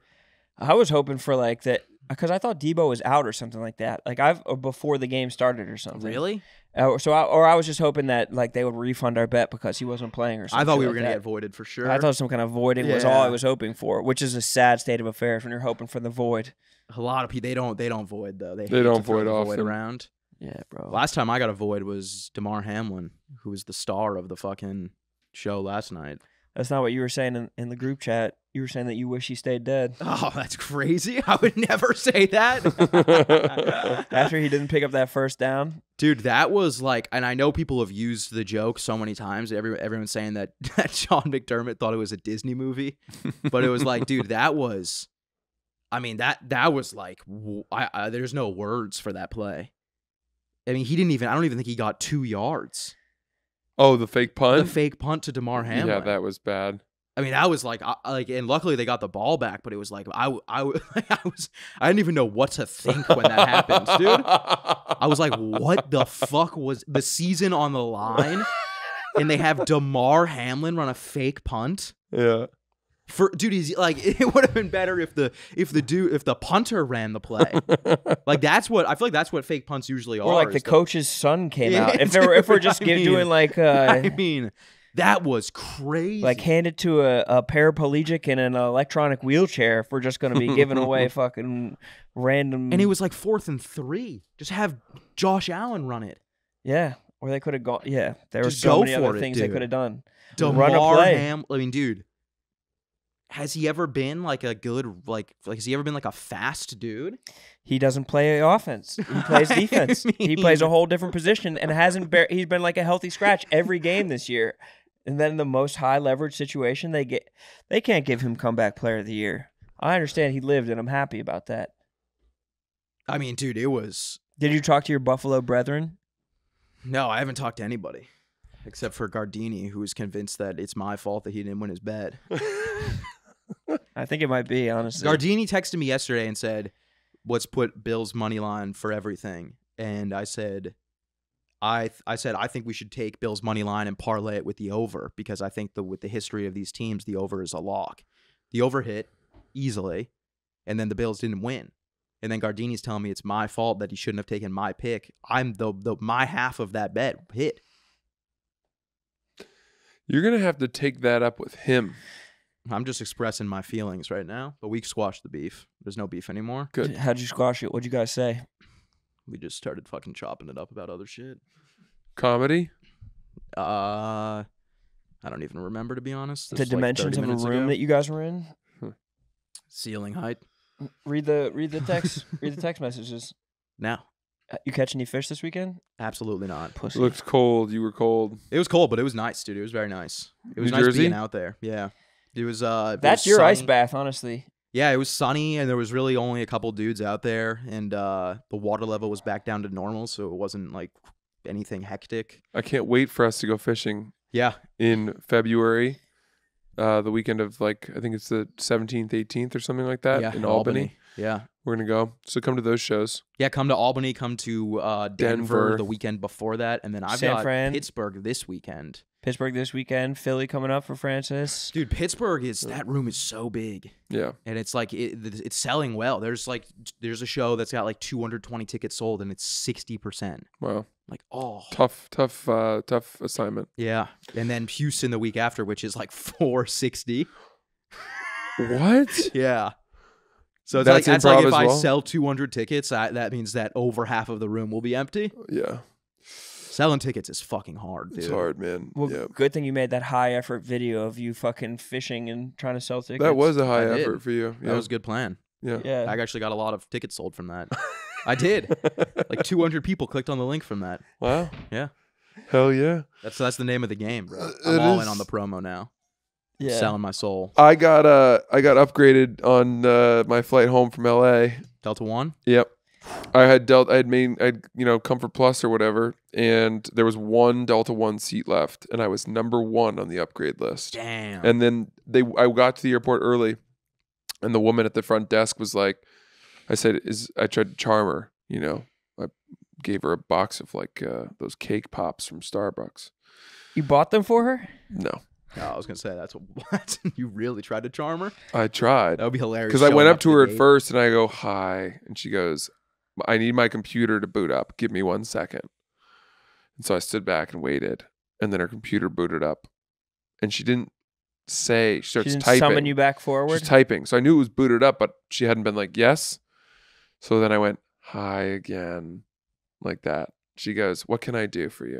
I was hoping for, like, that. Because I thought Deebo was out or something like that. Like, before the game started or something. Really? I was just hoping that, like, they would refund our bet because he wasn't playing or something. I thought we were going to get voided for sure. I thought some kind of voiding was all I was hoping for, which is a sad state of affairs when you're hoping for the void. A lot of people, they don't void, though. They don't void off. Void around. Yeah, bro. Last time I got a void was Damar Hamlin, who was the star of the fucking show last night. That's not what you were saying in the group chat. You were saying that you wish he stayed dead. Oh, that's crazy. I would never say that. After he didn't pick up that first down. Dude, that was like, and I know people have used the joke so many times. Everyone's saying that Sean McDermott thought it was a Disney movie. But it was like, dude, that was, I mean, that was like, there's no words for that play. I mean, I don't even think he got 2 yards. Oh, the fake punt? The fake punt to Damar Hamlin. Yeah, that was bad. I mean, that was like, and luckily they got the ball back, but it was like, I didn't even know what to think when that happened, dude. I was like, what the fuck was the season on the line? And they have Damar Hamlin run a fake punt? Yeah. Dude, he's like, it would have been better if the punter ran the play. Like, I feel like that's what fake punts usually are. Or like the coach's son came out. That was crazy. Like, handed to a paraplegic in an electronic wheelchair if we're just going to be giving away fucking random... And it was like 4th and 3. Just have Josh Allen run it. Yeah. Or they could have gone... Yeah. There were so many other things they could have done. Run a play. I mean, dude, has he ever been like a good... Like, has he ever been like a fast dude? He doesn't play offense. He plays defense. He plays a whole different position and he's been like a healthy scratch every game this year. And then the most high leverage situation, they can't give him comeback player of the year. I understand he lived, and I'm happy about that. I mean, dude, it was... Did you talk to your Buffalo brethren? No, I haven't talked to anybody. Except for Gardini, who was convinced that it's my fault that he didn't win his bet. I think it might be, honestly. Gardini texted me yesterday and said, let's put Bill's money line for everything. And I said... I said, I think we should take Bill's money line and parlay it with the over, because I think with the history of these teams, the over is a lock. The over hit easily, and then the Bills didn't win. And then Gardini's telling me it's my fault that he shouldn't have taken my pick. My half of that bet hit. You're going to have to take that up with him. I'm just expressing my feelings right now, but we squashed the beef. There's no beef anymore. Good. How'd you squash it? What'd you guys say? We just started fucking chopping it up about other shit. Comedy? I don't even remember, to be honest. The dimensions of a room that you guys were in? Ceiling height. Read the text. Read the text messages. Now. You catch any fish this weekend? Absolutely not. Pussy. It looks cold. You were cold. It was cold, but it was nice, dude. It was very nice. It was nice being out there. Yeah. It was that's your ice bath, honestly. Yeah, it was sunny, and there was really only a couple dudes out there, and the water level was back down to normal, so it wasn't like anything hectic. I can't wait for us to go fishing. Yeah, in February, the weekend of, like, I think it's the 17th, 18th, or something like that, yeah, in Albany. Yeah, we're gonna go. So come to those shows. Yeah, come to Albany. Come to Denver the weekend before that, and then I've got Pittsburgh this weekend. Pittsburgh this weekend, Philly coming up for Francis. Dude, Pittsburgh is, that room is so big. Yeah. And it's like, it's selling well. There's a show that's got like 220 tickets sold, and it's 60%. Wow. Like, oh. Tough assignment. Yeah. And then Houston the week after, which is like 460. What? Yeah. So it's like, that's like, if I sell 200 tickets, that means that over half of the room will be empty. Yeah. Selling tickets is fucking hard, dude. It's hard, man. Well, yep. Good thing you made that high-effort video of you fucking fishing and trying to sell tickets. That was a high effort for you. Yeah. That was a good plan. Yeah. Yeah. I actually got a lot of tickets sold from that. I did. Like 200 people clicked on the link from that. Wow. Yeah. Hell yeah. That's the name of the game, bro. I'm all in on the promo now. Yeah. Selling my soul. I got upgraded on my flight home from L.A. Delta One? Yep. I had you know, Comfort Plus or whatever, and there was one Delta One seat left, and I was #1 on the upgrade list. Damn. And then I got to the airport early, and the woman at the front desk was like, I said, I tried to charm her, you know, I gave her a box of like those cake pops from Starbucks. You bought them for her? No. No, I was going to say, that's what? You really tried to charm her? I tried. That would be hilarious. Because I went up to her at first, and I go, hi. And she goes, I need my computer to boot up. Give me 1 second. And so I stood back and waited. And then her computer booted up. And she didn't say. She starts typing. She didn't summon you back forward? She's typing. So I knew it was booted up, but she hadn't been like, yes. So then I went, hi again. Like that. She goes, what can I do for you?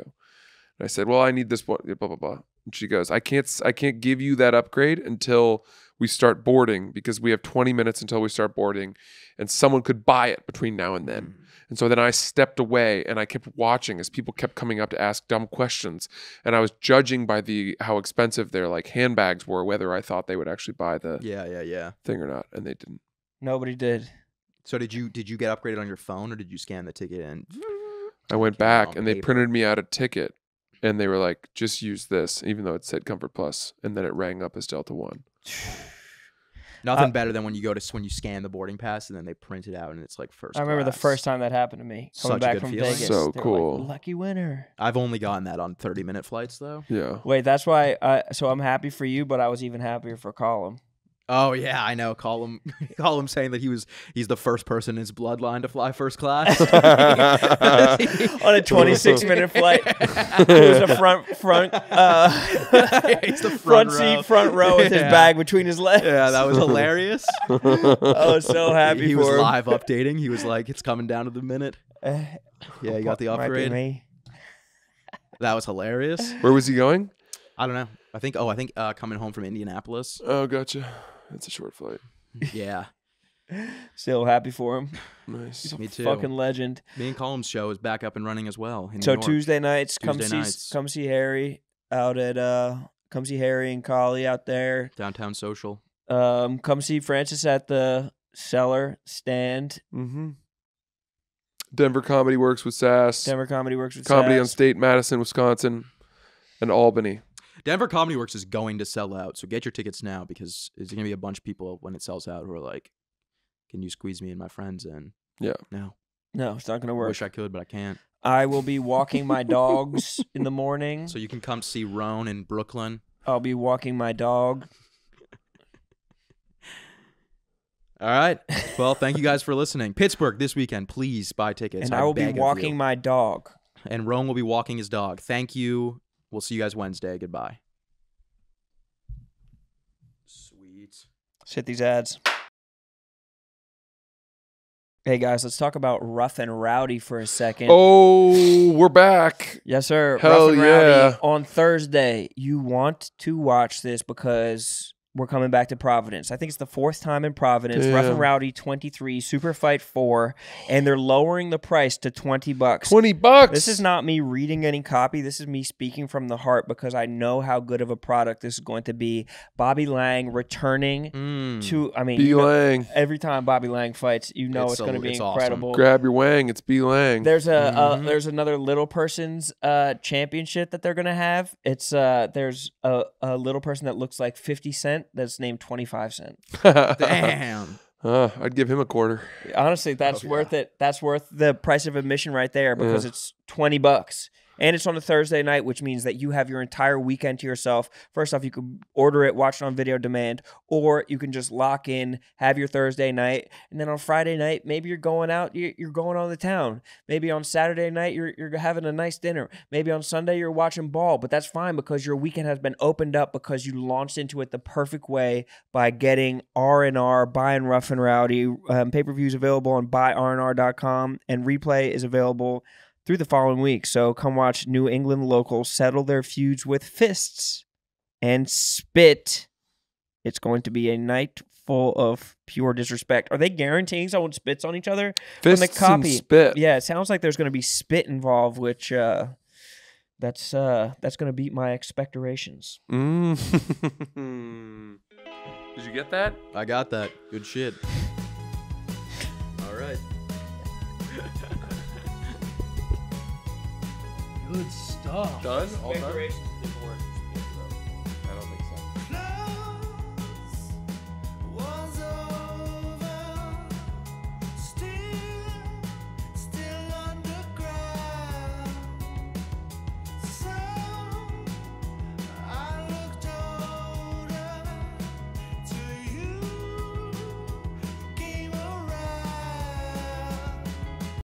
And I said, well, I need this one, blah, blah, blah. And she goes, I can't give you that upgrade until we start boarding, because we have 20 minutes until we start boarding, and someone could buy it between now and then. And so then I stepped away, and I kept watching as people kept coming up to ask dumb questions, and I was judging by how expensive their like handbags were, whether I thought they would actually buy the thing or not, and they didn't. Nobody did. So did you get upgraded on your phone, or did you scan the ticket in? I went back, and they printed me out a ticket. And they were like, just use this, even though it said Comfort Plus. And then it rang up as Delta One. Nothing better than when you go to, when you scan the boarding pass and then they print it out and it's like first class. I remember the first time that happened to me. Coming back from Vegas. So cool. Like, lucky winner. I've only gotten that on 30-minute flights, though. Yeah. Wait, that's why. So I'm happy for you, but I was even happier for Colum. Oh yeah, I know. Call him saying that he's the first person in his bloodline to fly first class on a 26-minute flight. He was a front row with his bag between his legs. Yeah, that was hilarious. I was so happy. He was him. Live updating. He was like, it's coming down to the minute. Yeah, he got the upgrade. That was hilarious. Where was he going? I don't know. I think coming home from Indianapolis. Oh, gotcha. It's a short flight. Yeah. Still happy for him. Nice. He's a fucking legend. Me and Colum's show is back up and running as well. So Tuesday nights, come see Harry out at come see Harry and Collie out there. Downtown Social. Come see Francis at the Cellar Stand. Mm-hmm. Denver Comedy Works with Sass. Denver Comedy Works with Comedy Sass. Comedy on State, Madison, Wisconsin, and Albany. Denver Comedy Works is going to sell out, so get your tickets now, because there's going to be a bunch of people when it sells out who are like, can you squeeze me and my friends in? Yeah. No. No, it's not going to work. I wish I could, but I can't. I will be walking my dogs in the morning. So you can come see Roan in Brooklyn. I'll be walking my dog. All right. Well, thank you guys for listening. Pittsburgh this weekend. Please buy tickets. And I will be walking my dog. And Roan will be walking his dog. Thank you. We'll see you guys Wednesday. Goodbye. Sweet. Let's hit these ads. Hey, guys, let's talk about Rough and Rowdy for a second. Oh, we're back. Yes, sir. Hell Rough and Rowdy on Thursday. You want to watch this because we're coming back to Providence. I think it's the 4th time in Providence. Damn. Rough and Rowdy 23, Super Fight 4, and they're lowering the price to $20. $20. This is not me reading any copy. This is me speaking from the heart because I know how good of a product this is going to be. Bobby Lang returning to, I mean, you know, every time Bobby Lang fights, you know it's going to be incredible. Awesome. Grab your wang, it's B Lang. There's a there's another little person's championship that they're going to have. It's there's a little person that looks like 50 Cent. That's named 25 Cent. Damn. I'd give him a quarter. Honestly, that's worth it. That's worth the price of admission right there because it's $20. And it's on a Thursday night, which means that you have your entire weekend to yourself. First off, you can order it, watch it on video demand, or you can just lock in, have your Thursday night, and then on Friday night, maybe you're going out, you're going on the town. Maybe on Saturday night, you're having a nice dinner. Maybe on Sunday, you're watching ball, but that's fine because your weekend has been opened up because you launched into it the perfect way by getting R&R, buying Rough and Rowdy. Pay-per-views available on buyrnr.com, and replay is available through the following week. So come watch New England locals settle their feuds with fists and spit. It's going to be a night full of pure disrespect. Are they guaranteeing someone spits on each other? Fists the copy, and spit. Yeah, it sounds like there's going to be spit involved, which that's going to beat my expectorations. Did you get that? I got that. Good shit. All right. Good stuff. Done? All done?